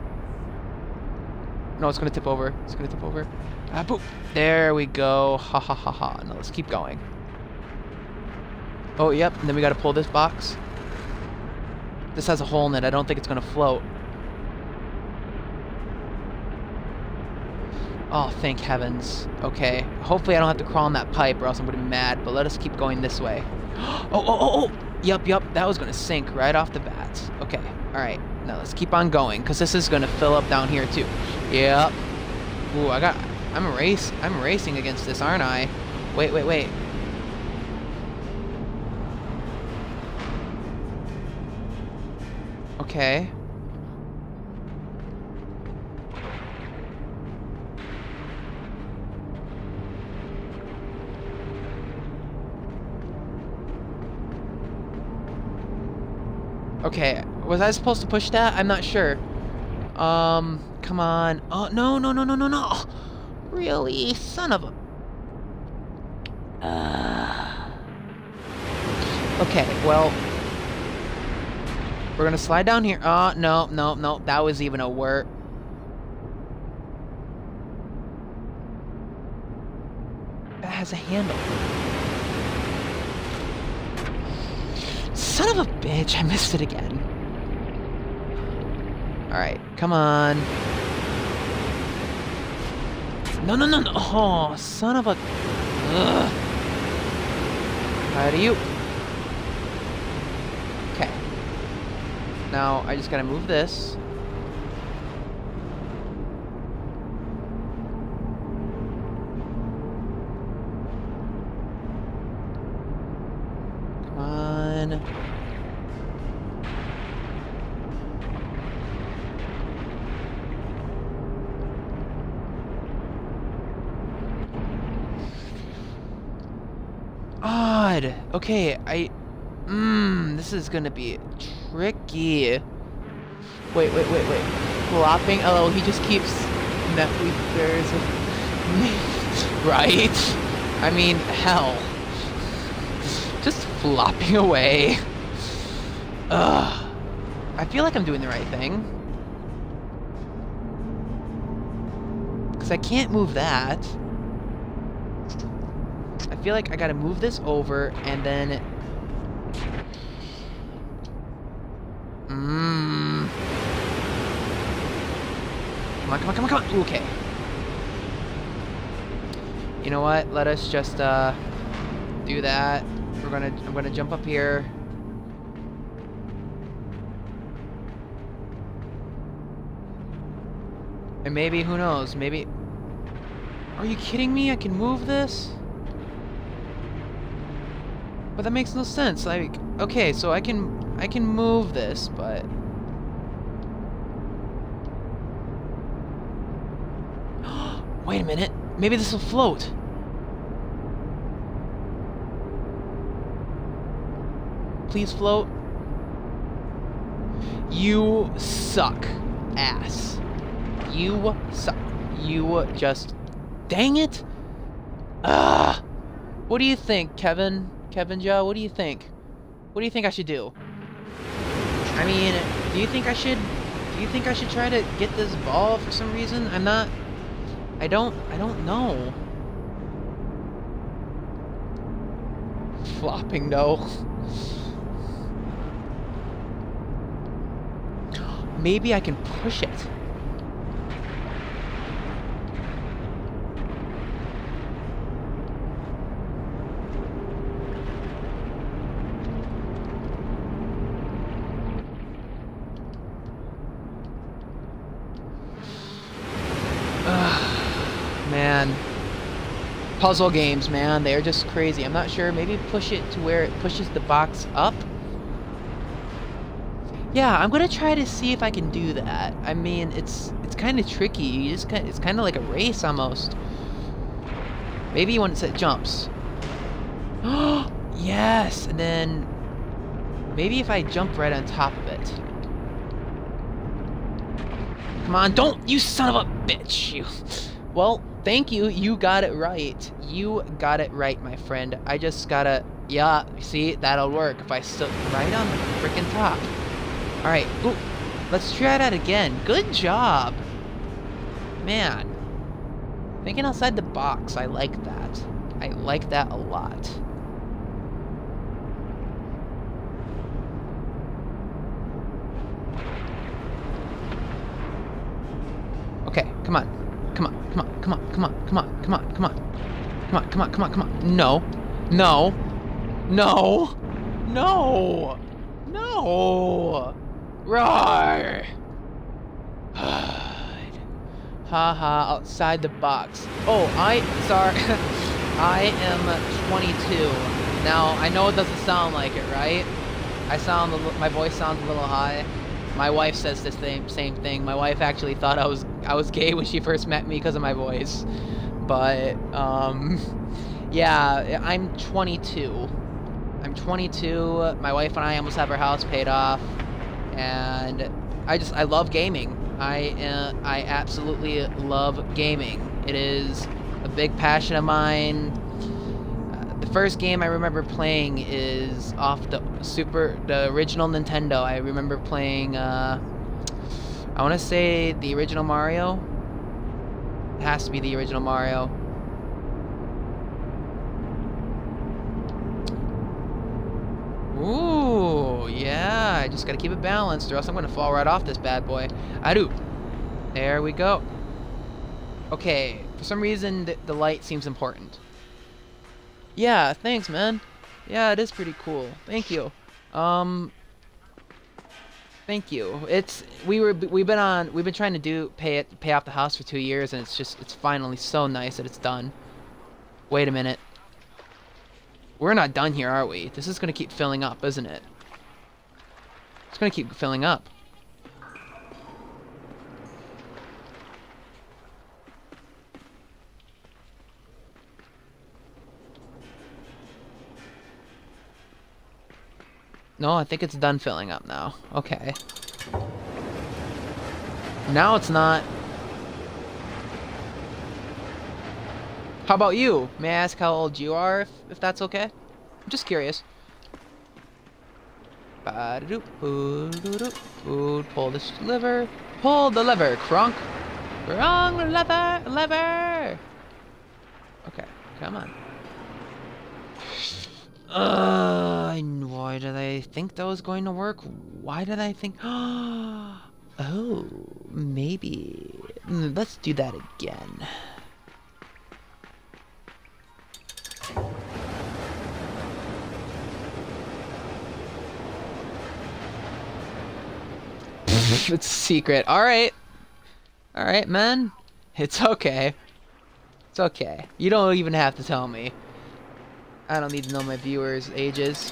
No, it's gonna tip over, it's gonna tip over. Ah, boop! There we go, ha ha ha ha. Now let's keep going. Oh, yep, and then we gotta pull this box. This has a hole in it, I don't think it's gonna float. Oh, thank heavens. Okay. Hopefully I don't have to crawl in that pipe or else I'm gonna be mad, but let us keep going this way. Oh, oh, oh, oh! Yup, yup, that was gonna sink right off the bat. Okay, alright. Now let's keep on going, because this is gonna fill up down here too. Yep. Ooh, I'm racing against this, aren't I? Wait, wait, wait. Okay. Okay, was I supposed to push that? I'm not sure. Come on. Oh, no, no, no, no, no, no. Really? Son of a... Okay, well... We're gonna slide down here. Oh, no, no, no. That was even a word. That has a handle. Son of a bitch, I missed it again. Alright, come on. No, no, no, no. Oh, son of a... Ugh. How do you... Okay. Now, I just gotta move this. Odd. Okay, this is gonna be tricky. Wait, wait, wait, wait. Flopping. Oh, he just keeps. There's a... Right? I mean, hell. Just flopping away. Ugh. I feel like I'm doing the right thing. Because I can't move that. I feel like I gotta move this over and then... Mmm. Come on, come on, come on, come on! Ooh, okay. You know what? Let us just, do that. I'm gonna jump up here. And maybe, who knows, maybe... Are you kidding me? I can move this? But that makes no sense. Like, okay, so I can move this, but wait a minute. Maybe this will float. Please float. You suck ass. You suck. You just... Dang it! Ugh! What do you think, Kevin? Kevin Ja, what do you think? What do you think I should do? I mean, do you think I should try to get this ball for some reason? I'm not... I don't know. Flopping no. Maybe I can push it. Puzzle games, man, they're just crazy. I'm not sure. Maybe push it to where it pushes the box up. Yeah, I'm gonna try to see if I can do that. I mean, it's kind of tricky. You just kinda, it's kind of like a race almost. Maybe once it jumps. Oh yes, and then maybe if I jump right on top of it. Come on, don't, you son of a bitch! You. Well. Thank you, you got it right. You got it right, my friend. I just gotta, yeah, see, that'll work if I stood right on the freaking top. All right, ooh, let's try that again. Good job. Man, thinking outside the box, I like that. I like that a lot. Okay, come on. Come on. No. Roar. Haha, outside the box. Oh, sorry. I am 22. Now, I know it doesn't sound like it, right? My voice sounds a little high. My wife says the same thing. My wife actually thought I was gay when she first met me because of my voice. But, yeah, I'm 22. I'm 22. My wife and I almost have our house paid off. And I love gaming. I absolutely love gaming. It is a big passion of mine. The first game I remember playing is off the original Nintendo. I remember playing, I want to say the original Mario. It has to be the original Mario. Ooh, yeah, I just gotta keep it balanced or else I'm gonna fall right off this bad boy. I do. There we go. Okay, for some reason the light seems important. Yeah, thanks, man. Yeah, it is pretty cool. Thank you. Thank you. It's we've been trying to pay off the house for 2 years, and it's finally so nice that it's done. Wait a minute. We're not done here, are we? This is gonna keep filling up, isn't it? It's gonna keep filling up. No, I think it's done filling up now. Okay. Now it's not. How about you? May I ask how old you are, if that's okay? I'm just curious. Pull this lever. Pull the lever, Kronk. Wrong lever. Okay, come on. Why did I think that was going to work? Why did I think... Oh, maybe... Let's do that again. It's secret. Alright. Alright, man. It's okay. It's okay. You don't even have to tell me. I don't need to know my viewers' ages.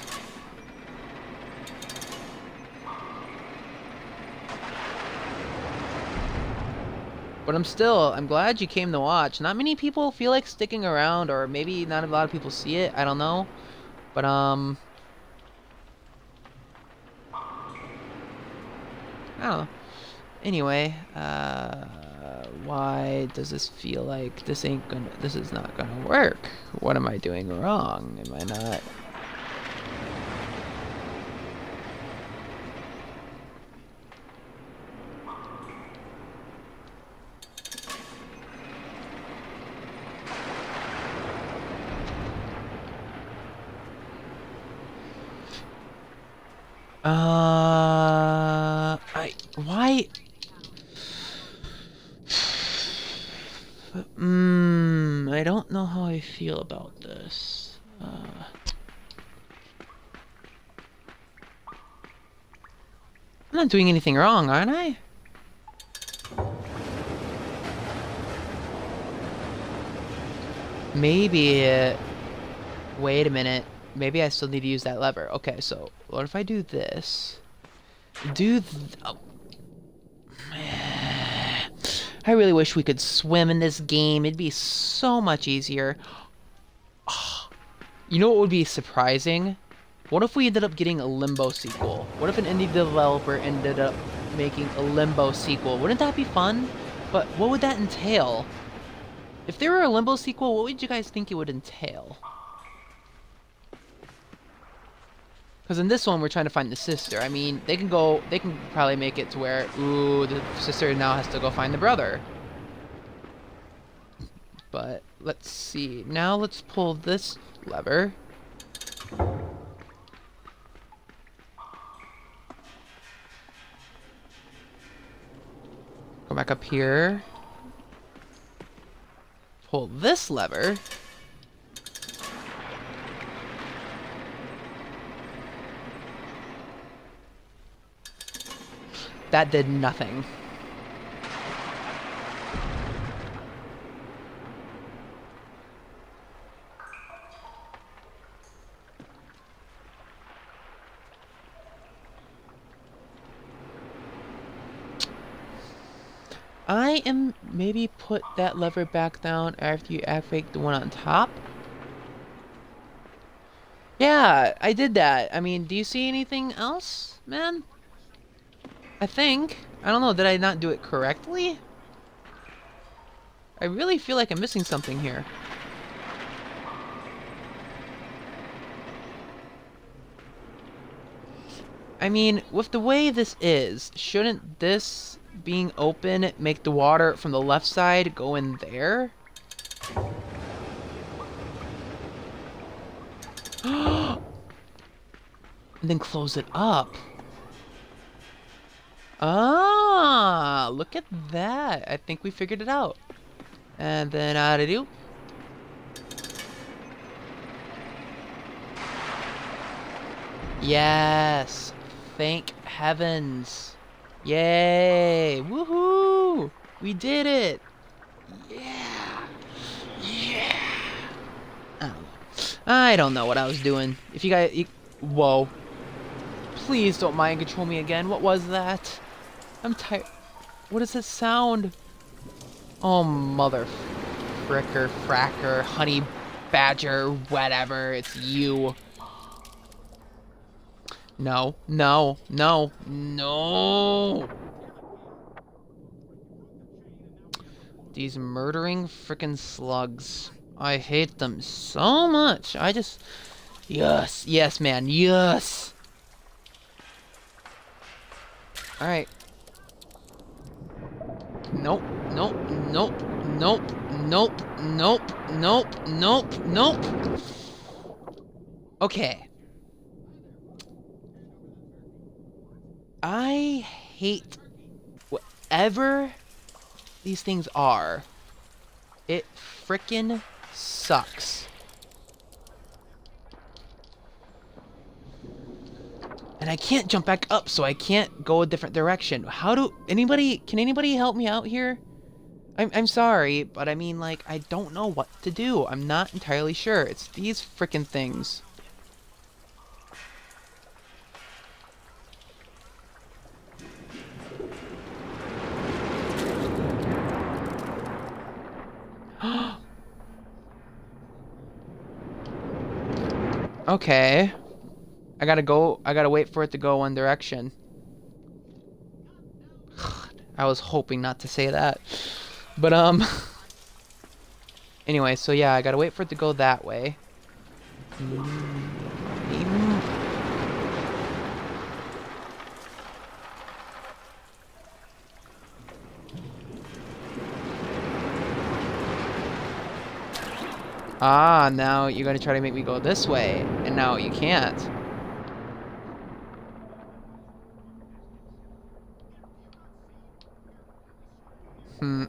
But I'm glad you came to watch. Not many people feel like sticking around, or maybe not a lot of people see it, I don't know. But, I don't know. Anyway, why does this feel like this is not gonna work? What am I doing wrong? Am I not? Why? I don't know how I feel about this. I'm not doing anything wrong, aren't I? Maybe. Wait a minute. Maybe I still need to use that lever. Okay, so what if I do this? Oh. I really wish we could swim in this game. It'd be so much easier. Oh. You know what would be surprising? What if we ended up getting a Limbo sequel? What if an indie developer ended up making a Limbo sequel? Wouldn't that be fun? But what would that entail? If there were a Limbo sequel, what would you guys think it would entail? Because in this one, we're trying to find the sister. I mean, they can probably make it to where, ooh, the sister now has to go find the brother. But, let's see. Now let's pull this lever. Go back up here. Pull this lever. That did nothing. I am maybe put that lever back down after you activate the one on top. Yeah, I did that. I mean, do you see anything else, man? I think. I don't know, did I not do it correctly? I really feel like I'm missing something here. I mean, with the way this is, shouldn't this being open make the water from the left side go in there? And then close it up. Ah, look at that. I think we figured it out. And then how to do. Yes. Thank heavens. Yay. Woohoo. We did it. Yeah. Yeah. I don't know what I was doing. If you guys... Whoa. Please don't mind control me again. What was that? I'm tired. What is this sound? Oh, mother fricker, fracker, honey badger, whatever. It's you. No, no, no, no. These murdering frickin' slugs. I hate them so much. I just... Yes, yes, man, yes. Alright. Nope, nope, nope, nope, nope, nope, nope, nope, nope. Okay. I hate whatever these things are. It frickin' sucks. And I can't jump back up, so I can't go a different direction. Can anybody help me out here? I'm sorry, but I mean, like, I don't know what to do. I'm not entirely sure. It's these frickin' things. Okay. I gotta wait for it to go one direction. I was hoping not to say that. But, anyway, so yeah, I gotta wait for it to go that way. Ah, now you're gonna try to make me go this way, and now you can't. Hmm.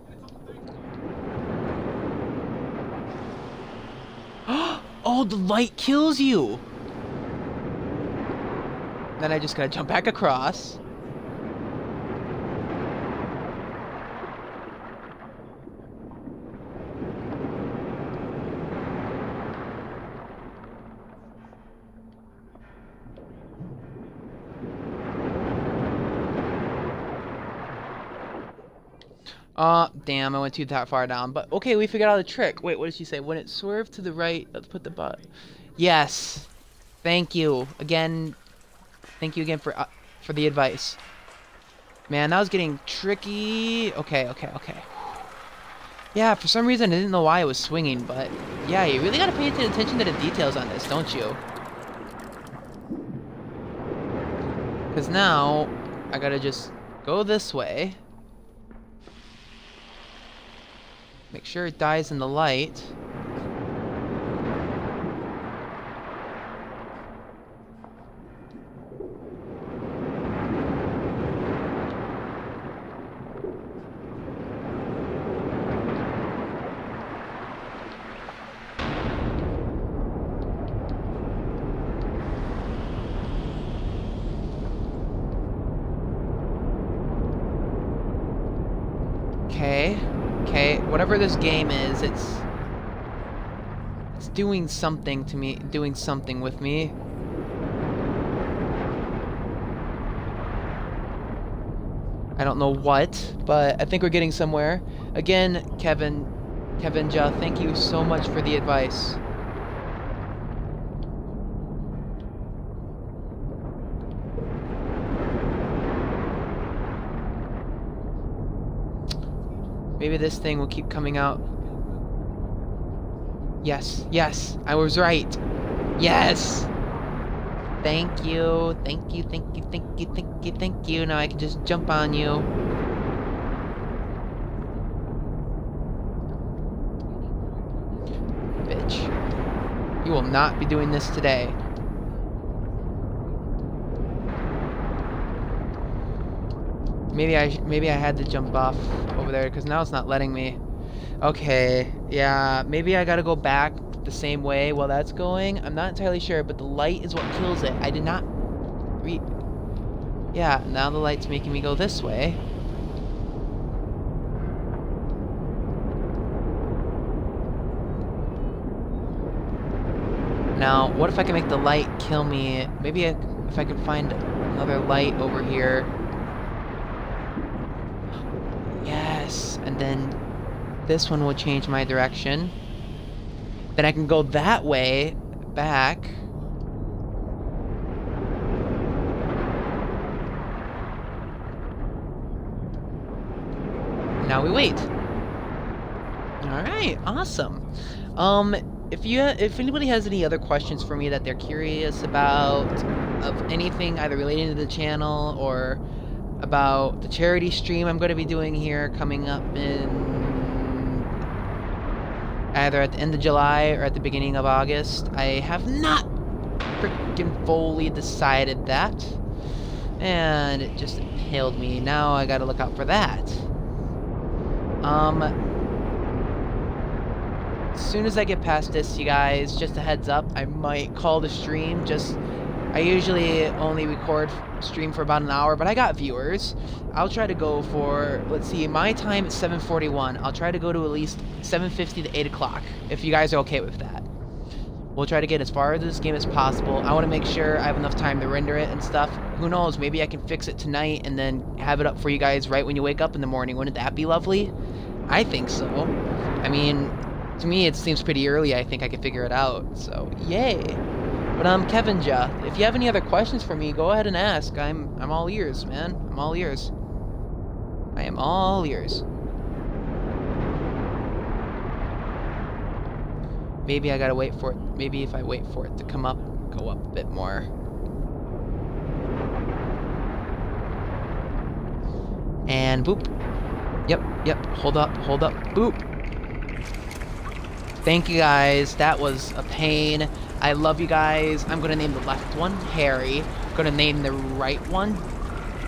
Oh, the light kills you! Then I just gotta jump back across. Damn, I went too that far down. But, okay, we figured out the trick. Wait, what did she say? When it swerved to the right, let's put the butt. Yes. Thank you. Again, thank you again for the advice. Man, that was getting tricky. Okay, okay, okay. Yeah, for some reason, I didn't know why it was swinging, but... yeah, you really gotta pay attention to the details on this, don't you? Because now, I gotta just go this way. Make sure it dies in the light. Whatever this game is, it's doing something to me, doing something with me. I don't know what, but I think we're getting somewhere. Again, Kevin Ja, thank you so much for the advice. Maybe this thing will keep coming out. Yes, yes, I was right. Yes! Thank you, thank you, thank you, thank you, thank you, thank you. Now I can just jump on you. Bitch. You will not be doing this today. Maybe I had to jump off over there because now it's not letting me. Okay, yeah, maybe I gotta go back the same way while that's going. I'm not entirely sure, but the light is what kills it. I did not yeah, now the light's making me go this way. Now, what if I can make the light kill me? Maybe if I can find another light over here. And then this one will change my direction. Then I can go that way back. Now we wait. All right, awesome. If anybody has any other questions for me that they're curious about, of anything either relating to the channel or about the charity stream I'm going to be doing here coming up in either at the end of July or at the beginning of August. I have not freaking fully decided that, and it just impaled me. Now I gotta look out for that. As soon as I get past this, you guys, just a heads up, I might call the stream. Just I usually only record stream for about an hour, but I got viewers. I'll try to go for, let's see, my time is 7:41. I'll try to go to at least 7:50 to 8 o'clock, if you guys are okay with that. We'll try to get as far as this game as possible. I want to make sure I have enough time to render it and stuff. Who knows, maybe I can fix it tonight and then have it up for you guys right when you wake up in the morning. Wouldn't that be lovely? I think so. I mean, to me it seems pretty early. I think I can figure it out, so yay. But I'm Kevin Ja. If you have any other questions for me, go ahead and ask. I'm all ears, man. I'm all ears. I am all ears. Maybe I gotta wait for it. Maybe if I wait for it to come up, go up a bit more. And boop. Yep, yep. Hold up, boop. Thank you guys. That was a pain. I love you guys. I'm gonna name the left one Harry. I'm gonna name the right one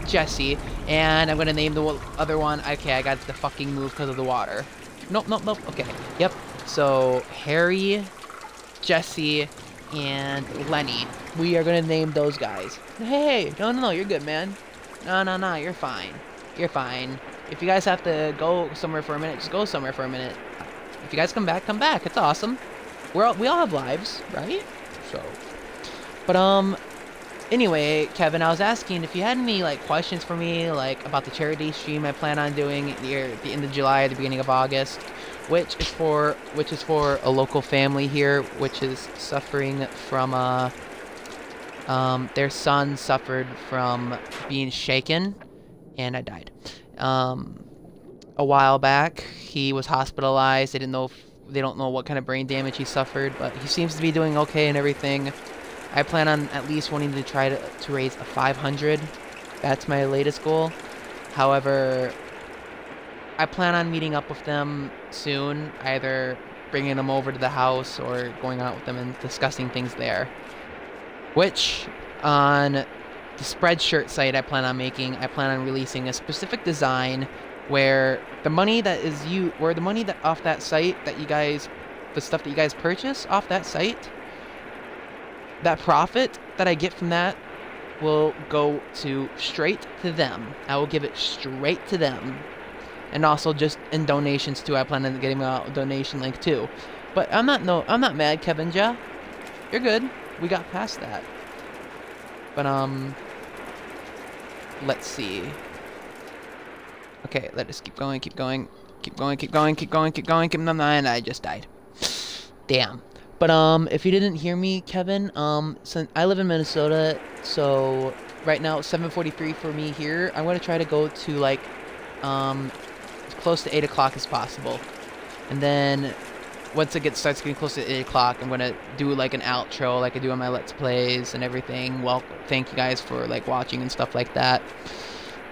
Jesse. And I'm gonna name the other one. Okay, I got the fucking move because of the water. Nope, nope, nope. Okay, yep. So Harry, Jesse, and Lenny. We are gonna name those guys. Hey, no, no, no, you're good, man. No, no, no, you're fine. You're fine. If you guys have to go somewhere for a minute, just go somewhere for a minute. If you guys come back, come back. It's awesome. We all have lives, right? So, but anyway, Kevin, I was asking if you had any like questions for me, like about the charity stream I plan on doing near the end of July, or the beginning of August, which is for a local family here, which is suffering from their son suffered from being shaken, and I died. A while back, he was hospitalized. They didn't know. They don't know what kind of brain damage he suffered, but he seems to be doing okay and everything. I plan on at least wanting to try to raise a 500. That's my latest goal. However, I plan on meeting up with them soon, either bringing them over to the house or going out with them and discussing things there. Which, on the Spreadshirt site I plan on releasing a specific design where the money that is off that site that you guys, the stuff that you guys purchase off that site, that profit that I get from that will go straight to them. I will give it straight to them. And also just in donations too, I plan on getting a donation link too. But I'm not mad, Kevin Ja. You're good. We got past that. But let's see. Okay, let's keep going, and I just died. Damn. But, if you didn't hear me, Kevin, since I live in Minnesota, so right now it's 7:43 for me here. I'm going to try to go to, like, as close to 8 o'clock as possible. And then, once it starts getting close to 8 o'clock, I'm going to do, like, an outro like I do on my Let's Plays and everything. Well, thank you guys for, like, watching and stuff like that.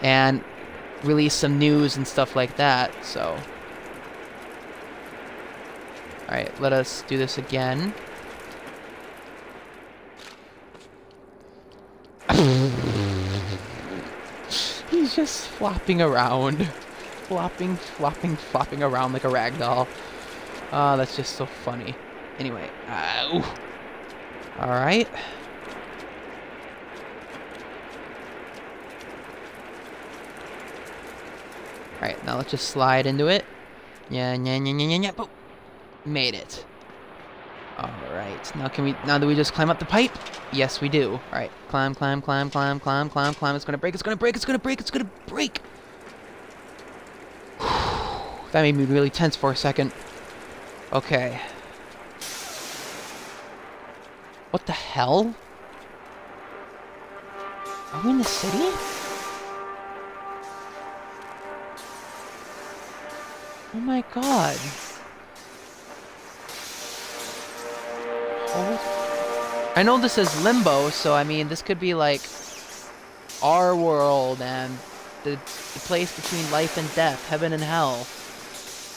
And release some news and stuff like that, so. Alright, let us do this again. He's just flopping around. Flopping around like a ragdoll. That's just so funny. Anyway, alright. Alright, now let's just slide into it. Yeah. Oh, made it. Alright, now do we just climb up the pipe? Yes, we do. Alright, climb. It's gonna break. That made me really tense for a second. Okay. What the hell? Are we in the city? Oh my god. Oh. I know this is Limbo, so I mean, this could be like our world and the place between life and death, heaven and hell.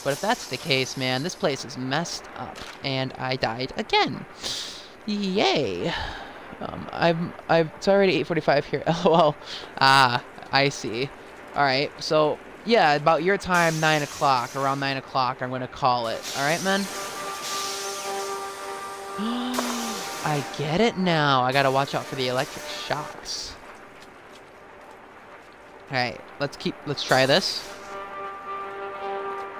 But if that's the case, man, this place is messed up. And I died again. Yay. It's already 8:45 here. LOL. Ah, I see. Alright, so yeah, about your time, 9 o'clock. Around 9 o'clock, I'm going to call it. All right, man? I get it now. I gotta watch out for the electric shocks. Alright, let's try this.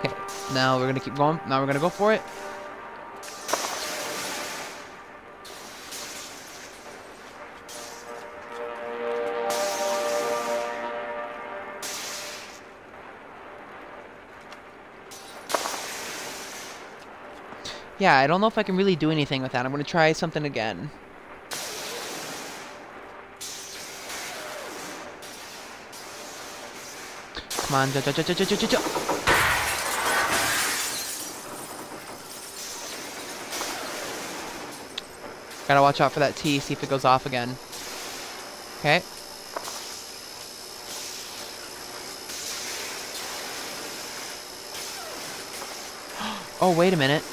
Okay, now we're gonna keep going. Now we're gonna go for it. Yeah, I don't know if I can really do anything with that. I'm going to try something again. Come on. Gotta watch out for that T, see if it goes off again. Okay. Oh, wait a minute.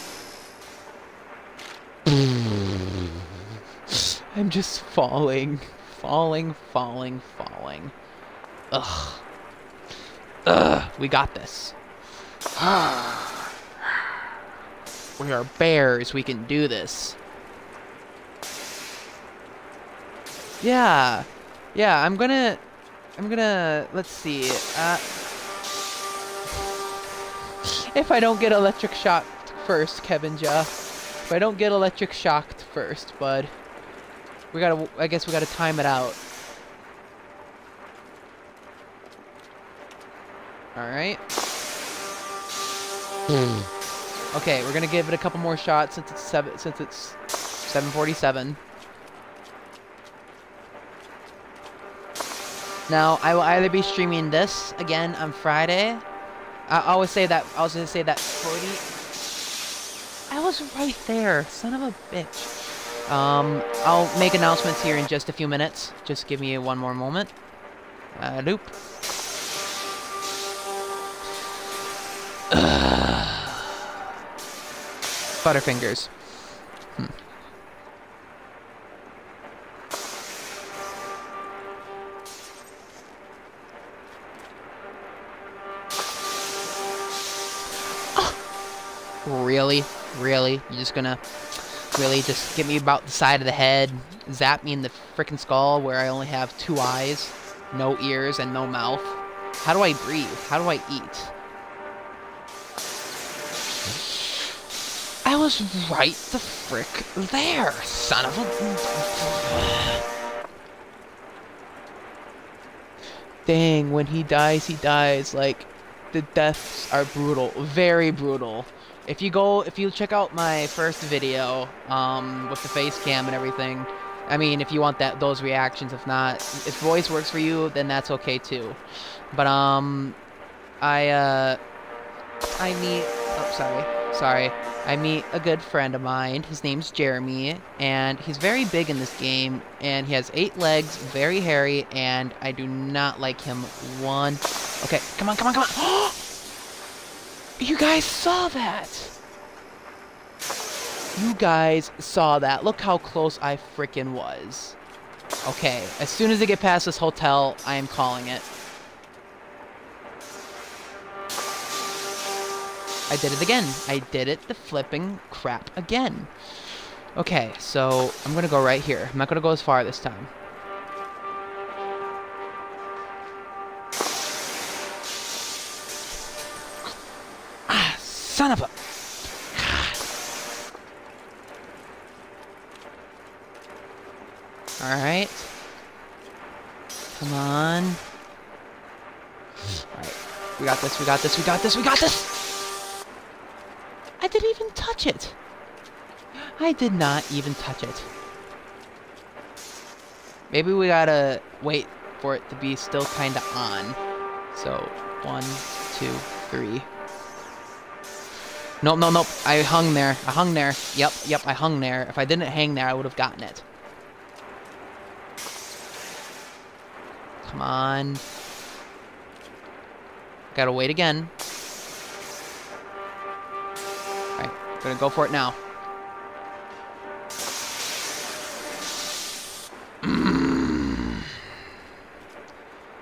I'm just falling. Ugh. Ugh. We got this. We are bears. We can do this. Yeah. Yeah, I'm gonna... Let's see. If I don't get electric shocked first, Kevin Ja. If I don't get electric shocked first, bud. We gotta, I guess we gotta time it out. Alright. Okay, we're gonna give it a couple more shots since it's 7:47. Now, I will either be streaming this again on Friday. I was gonna say that 40. I was right there, son of a bitch. I'll make announcements here in just a few minutes. Just give me one more moment. Loop. Butterfingers. Really? Really? You're just gonna... Really, just get me about the side of the head, zap me in the frickin' skull where I only have 2 eyes, no ears, and no mouth. How do I breathe? How do I eat? I was right the frick there, son of a... Dang, when he dies, like, the deaths are brutal, very brutal. If you check out my first video, with the face cam and everything, I mean, if you want that, those reactions, if not, if voice works for you, then that's okay too. But, I meet a good friend of mine, his name's Jeremy, and he's very big in this game, and he has 8 legs, very hairy, and I do not like him one. Okay, come on! You guys saw that! You guys saw that. Look how close I frickin' was. Okay, as soon as I get past this hotel, I am calling it. I did it again. I did it the flipping crap again. Okay, so I'm gonna go right here. I'm not gonna go as far this time. Son of a... God. Alright. Come on. Alright. We got this! I didn't even touch it! I did not even touch it. Maybe we gotta wait for it to be still kinda on. So, 1, 2, 3... Nope. I hung there. Yep, I hung there. If I didn't hang there, I would have gotten it. Come on. Gotta wait again. Alright, gonna go for it now.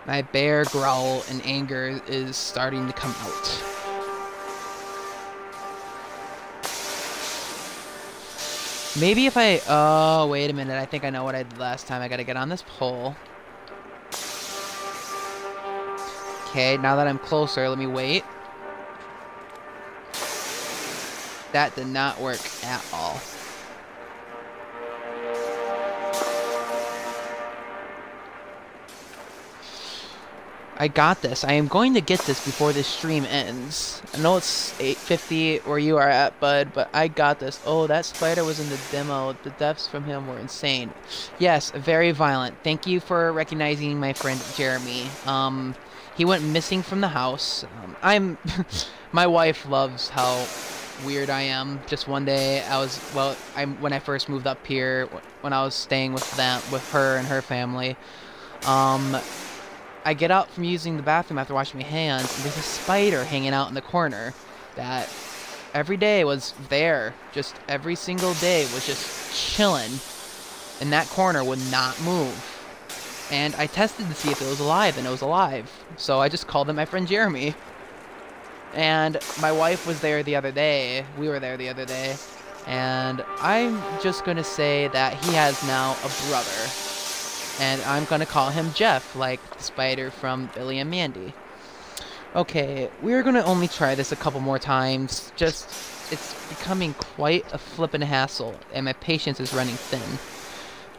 My bear growl in anger is starting to come out. Maybe if I... Oh, wait a minute. I think I know what I did last time. I gotta get on this pole. Okay, now that I'm closer, let me wait. That did not work at all. I got this. I am going to get this before this stream ends. I know it's 8:50 where you are at, bud, but I got this. Oh, that spider was in the demo. The deaths from him were insane. Yes, very violent. Thank you for recognizing my friend Jeremy. He went missing from the house. My wife loves how weird I am. Just one day, when I first moved up here, when I was staying with her and her family, I get out from using the bathroom after washing my hands, and there's a spider hanging out in the corner that every day was there. Just every single day was just chilling, and that corner would not move. And I tested to see if it was alive, and it was alive. So I just called in my friend Jeremy. And my wife was there the other day. We were there the other day. And I'm just going to say that he has now a brother. And I'm gonna call him Jeff, like the spider from Billy and Mandy. Okay, we're gonna only try this a couple more times. Just, it's becoming quite a flippin' hassle, and my patience is running thin.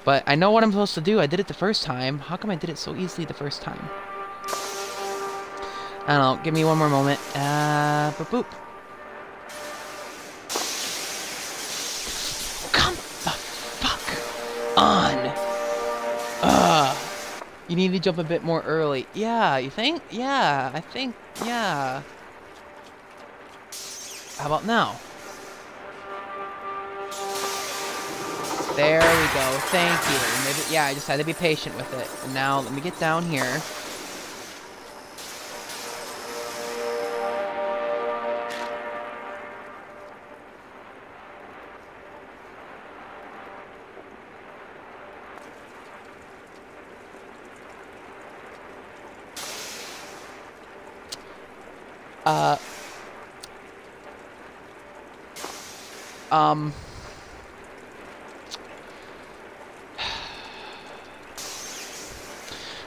But I know what I'm supposed to do. I did it the first time. How come I did it so easily the first time? I don't know. Give me one more moment. Boop boop. Come the fuck on. You need to jump a bit more early. Yeah, you think? Yeah, I think, yeah. How about now? There we go. Thank you. Maybe, yeah, I just had to be patient with it. And now let me get down here.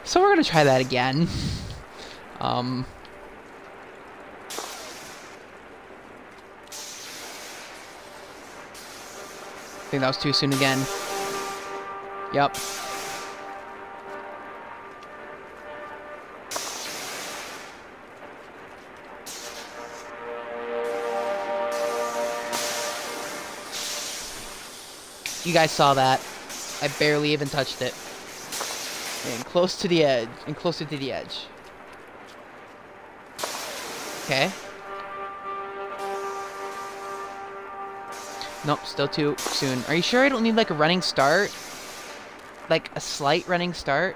So we're gonna try that again. I think that was too soon again. Yep. You guys saw that. I barely even touched it. And close to the edge. And closer to the edge. Okay. Nope, still too soon. Are you sure I don't need like a running start? Like a slight running start?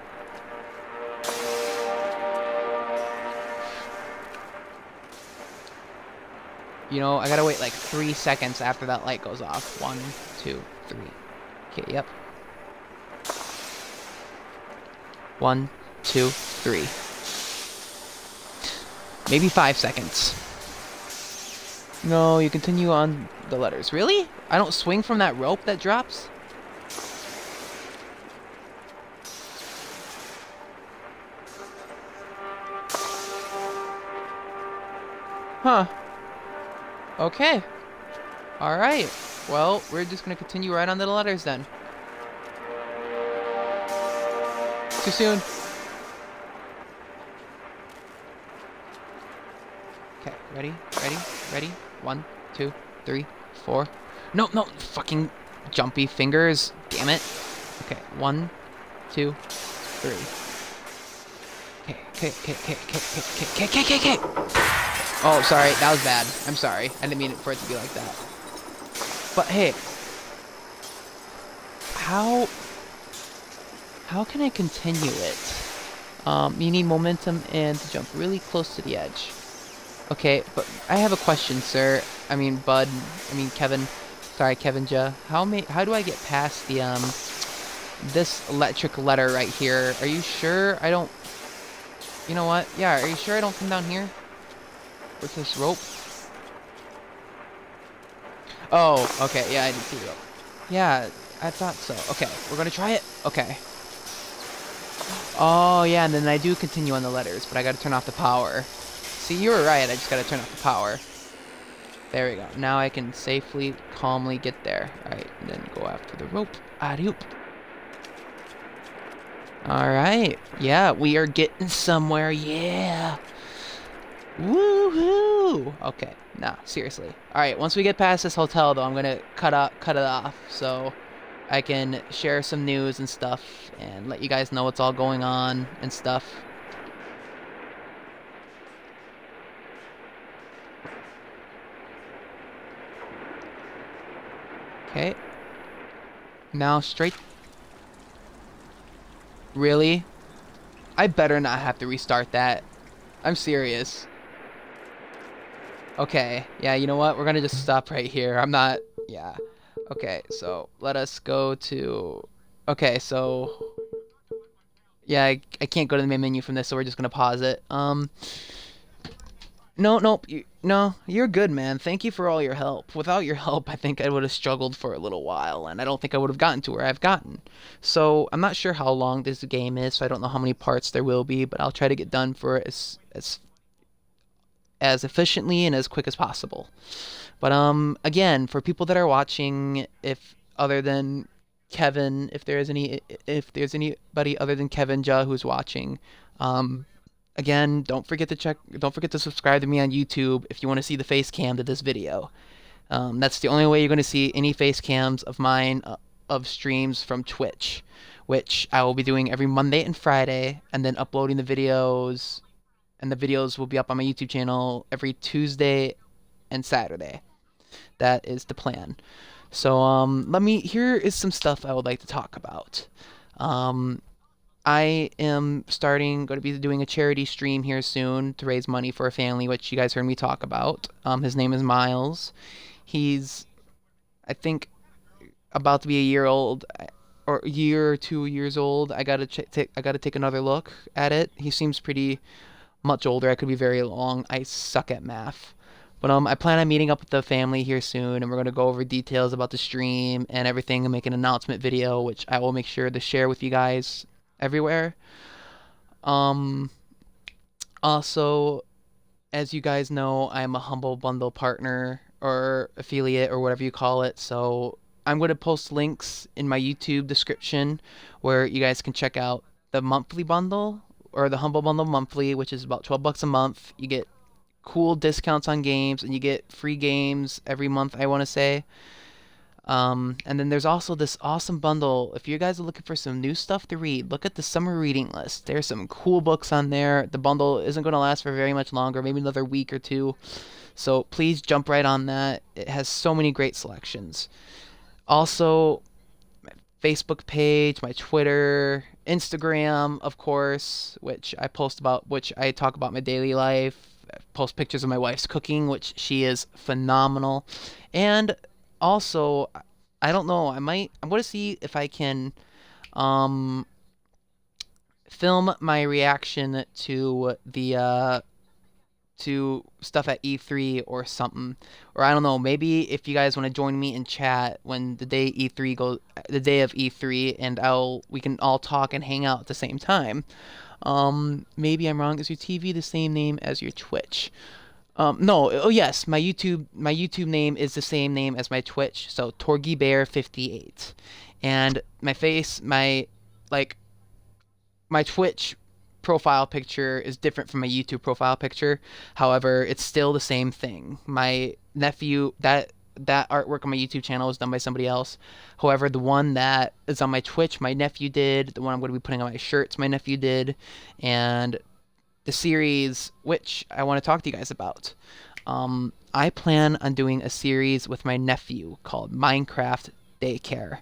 You know, I gotta wait like 3 seconds after that light goes off. 1, 2, 3. Okay, yep. 1, 2, 3. Maybe 5 seconds. No, you continue on the letters. Really? I don't swing from that rope that drops? Huh. Okay. Alright. Well, we're just gonna continue right on the letters then. Too soon. Okay, ready, ready, ready. 1, 2, 3, 4. No, fucking jumpy fingers. Damn it. Okay, 1, 2, 3. Okay. Oh, sorry, that was bad. I'm sorry. I didn't mean for it to be like that. But hey, how can I continue it? You need momentum and to jump really close to the edge. Okay, but I have a question, sir. I mean, bud. I mean, Kevin. Sorry, Kevin Ja. How do I get past the this electric letter right here? Are you sure I don't? You know what? Yeah. Are you sure I don't come down here with this rope? Oh, okay, yeah, I did see it. Yeah, I thought so. Okay, we're gonna try it. Okay. Oh, yeah, and then I do continue on the letters, but I gotta turn off the power. See, you were right, I just gotta turn off the power. There we go. Now I can safely, calmly get there. Alright, then go after the rope. Adoop. Alright. Yeah, we are getting somewhere. Yeah. Woohoo! Okay. Nah, seriously. Alright, once we get past this hotel, though, I'm gonna cut it off, so I can share some news and stuff, and let you guys know what's all going on and stuff. Okay. Now straight. Really? I better not have to restart that. I'm serious. Okay. Yeah, you know what? We're gonna just stop right here. I'm not... Yeah. Okay, so let us go to... Okay, so... Yeah, I can't go to the main menu from this, so we're just gonna pause it. No, you're good, man. Thank you for all your help. Without your help, I think I would have struggled for a little while, and I don't think I would have gotten to where I've gotten. So, I'm not sure how long this game is, so I don't know how many parts there will be, but I'll try to get done for it as efficiently and as quick as possible. But, again, for people that are watching, if other than Kevin, if there's anybody other than Kevin Ja who's watching, again, don't forget to subscribe to me on YouTube if you want to see the face cam to this video. That's the only way you're going to see any face cams of mine of streams from Twitch, which I will be doing every Monday and Friday, and then uploading the videos, and the videos will be up on my YouTube channel every Tuesday and Saturday. That is the plan. So here is some stuff I would like to talk about. I am going to be doing a charity stream here soon to raise money for a family, which you guys heard me talk about. His name is Miles. He's, I think, about to be a year old, or a year or 2 years old. I gotta take another look at it. He seems pretty much older. I could be very wrong. I suck at math. But I plan on meeting up with the family here soon, and we're going to go over details about the stream and everything and make an announcement video, which I will make sure to share with you guys everywhere. Also, as you guys know, I'm a Humble Bundle partner or affiliate or whatever you call it, so I'm going to post links in my YouTube description where you guys can check out the monthly bundle or the Humble Bundle monthly, which is about $12 a month. You get cool discounts on games, and you get free games every month, I want to say. And then there's also this awesome bundle. If you guys are looking for some new stuff to read, look at the summer reading list. There's some cool books on there. The bundle isn't going to last for very much longer, maybe another week or two. So please jump right on that. It has so many great selections. Also, my Facebook page, my Twitter, Instagram, of course, which I post about, which I talk about my daily life. I post pictures of my wife's cooking, which she is phenomenal. And also, I don't know, I'm going to see if I can film my reaction to the to stuff at E3 or something, or I don't know, maybe if you guys want to join me in chat when the day of E3, and we can all talk and hang out at the same time. Maybe I'm wrong. Is your TV the same name as your Twitch? No. Oh yes, my YouTube name is the same name as my Twitch. So TorgieBear58, and my Twitch profile picture is different from my YouTube profile picture. However, it's still the same thing. My nephew, that artwork on my YouTube channel is done by somebody else. However, the one that is on my Twitch, my nephew did. The one I'm going to be putting on my shirts, my nephew did. And the series, which I want to talk to you guys about. I plan on doing a series with my nephew called Minecraft Daycare,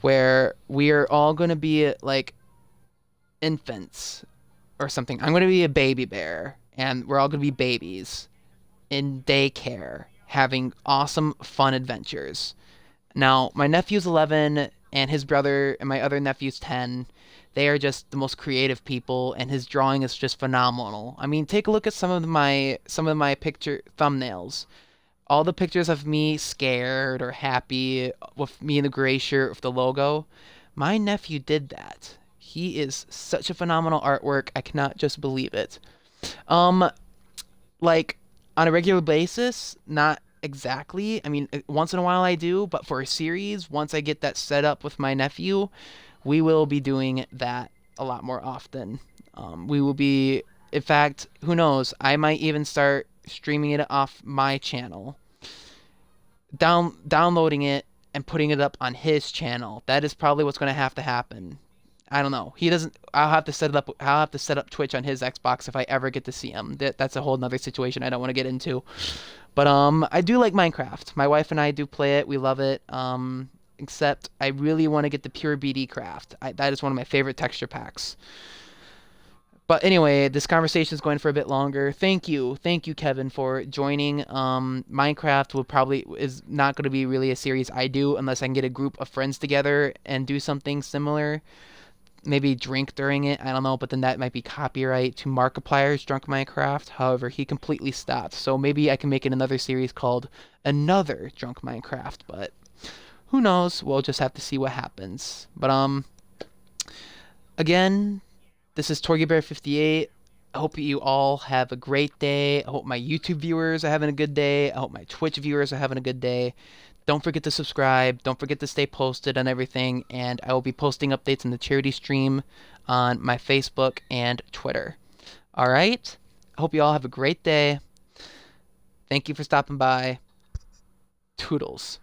where we are all going to be like infants or something. I'm going to be a baby bear, and we're all going to be babies in daycare, having awesome, fun adventures. Now, my nephew's 11, and his brother and my other nephew's 10. They are just the most creative people, and his drawing is just phenomenal. I mean, take a look at some of my thumbnails. All the pictures of me scared or happy with me in the gray shirt with the logo, my nephew did that. He is such a phenomenal artwork. I cannot just believe it. Like, on a regular basis, not exactly. I mean, once in a while I do, but for a series, once I get that set up with my nephew, we will be doing that a lot more often. We will be, in fact, who knows, I might even start streaming it off my channel, downloading it and putting it up on his channel. That is probably what's going to have to happen. I don't know. He doesn't. I'll have to set it up. I'll have to set up Twitch on his Xbox if I ever get to see him. That's a whole nother situation I don't want to get into. But I do like Minecraft. My wife and I do play it. We love it. Except I really want to get the Pure BD Craft. That is one of my favorite texture packs. But anyway, this conversation is going for a bit longer. Thank you, Kevin, for joining. Minecraft is not going to be really a series I do unless I can get a group of friends together and do something similar. Maybe drink during it, I don't know, but then that might be copyright to Markiplier's Drunk Minecraft. However, he completely stopped, so maybe I can make it another series called Another Drunk Minecraft, but who knows? We'll just have to see what happens. But again, this is TorgieBear58. I hope you all have a great day. I hope my YouTube viewers are having a good day. I hope my Twitch viewers are having a good day. Don't forget to subscribe. Don't forget to stay posted on everything. And I will be posting updates in the charity stream on my Facebook and Twitter. All right. I hope you all have a great day. Thank you for stopping by. Toodles.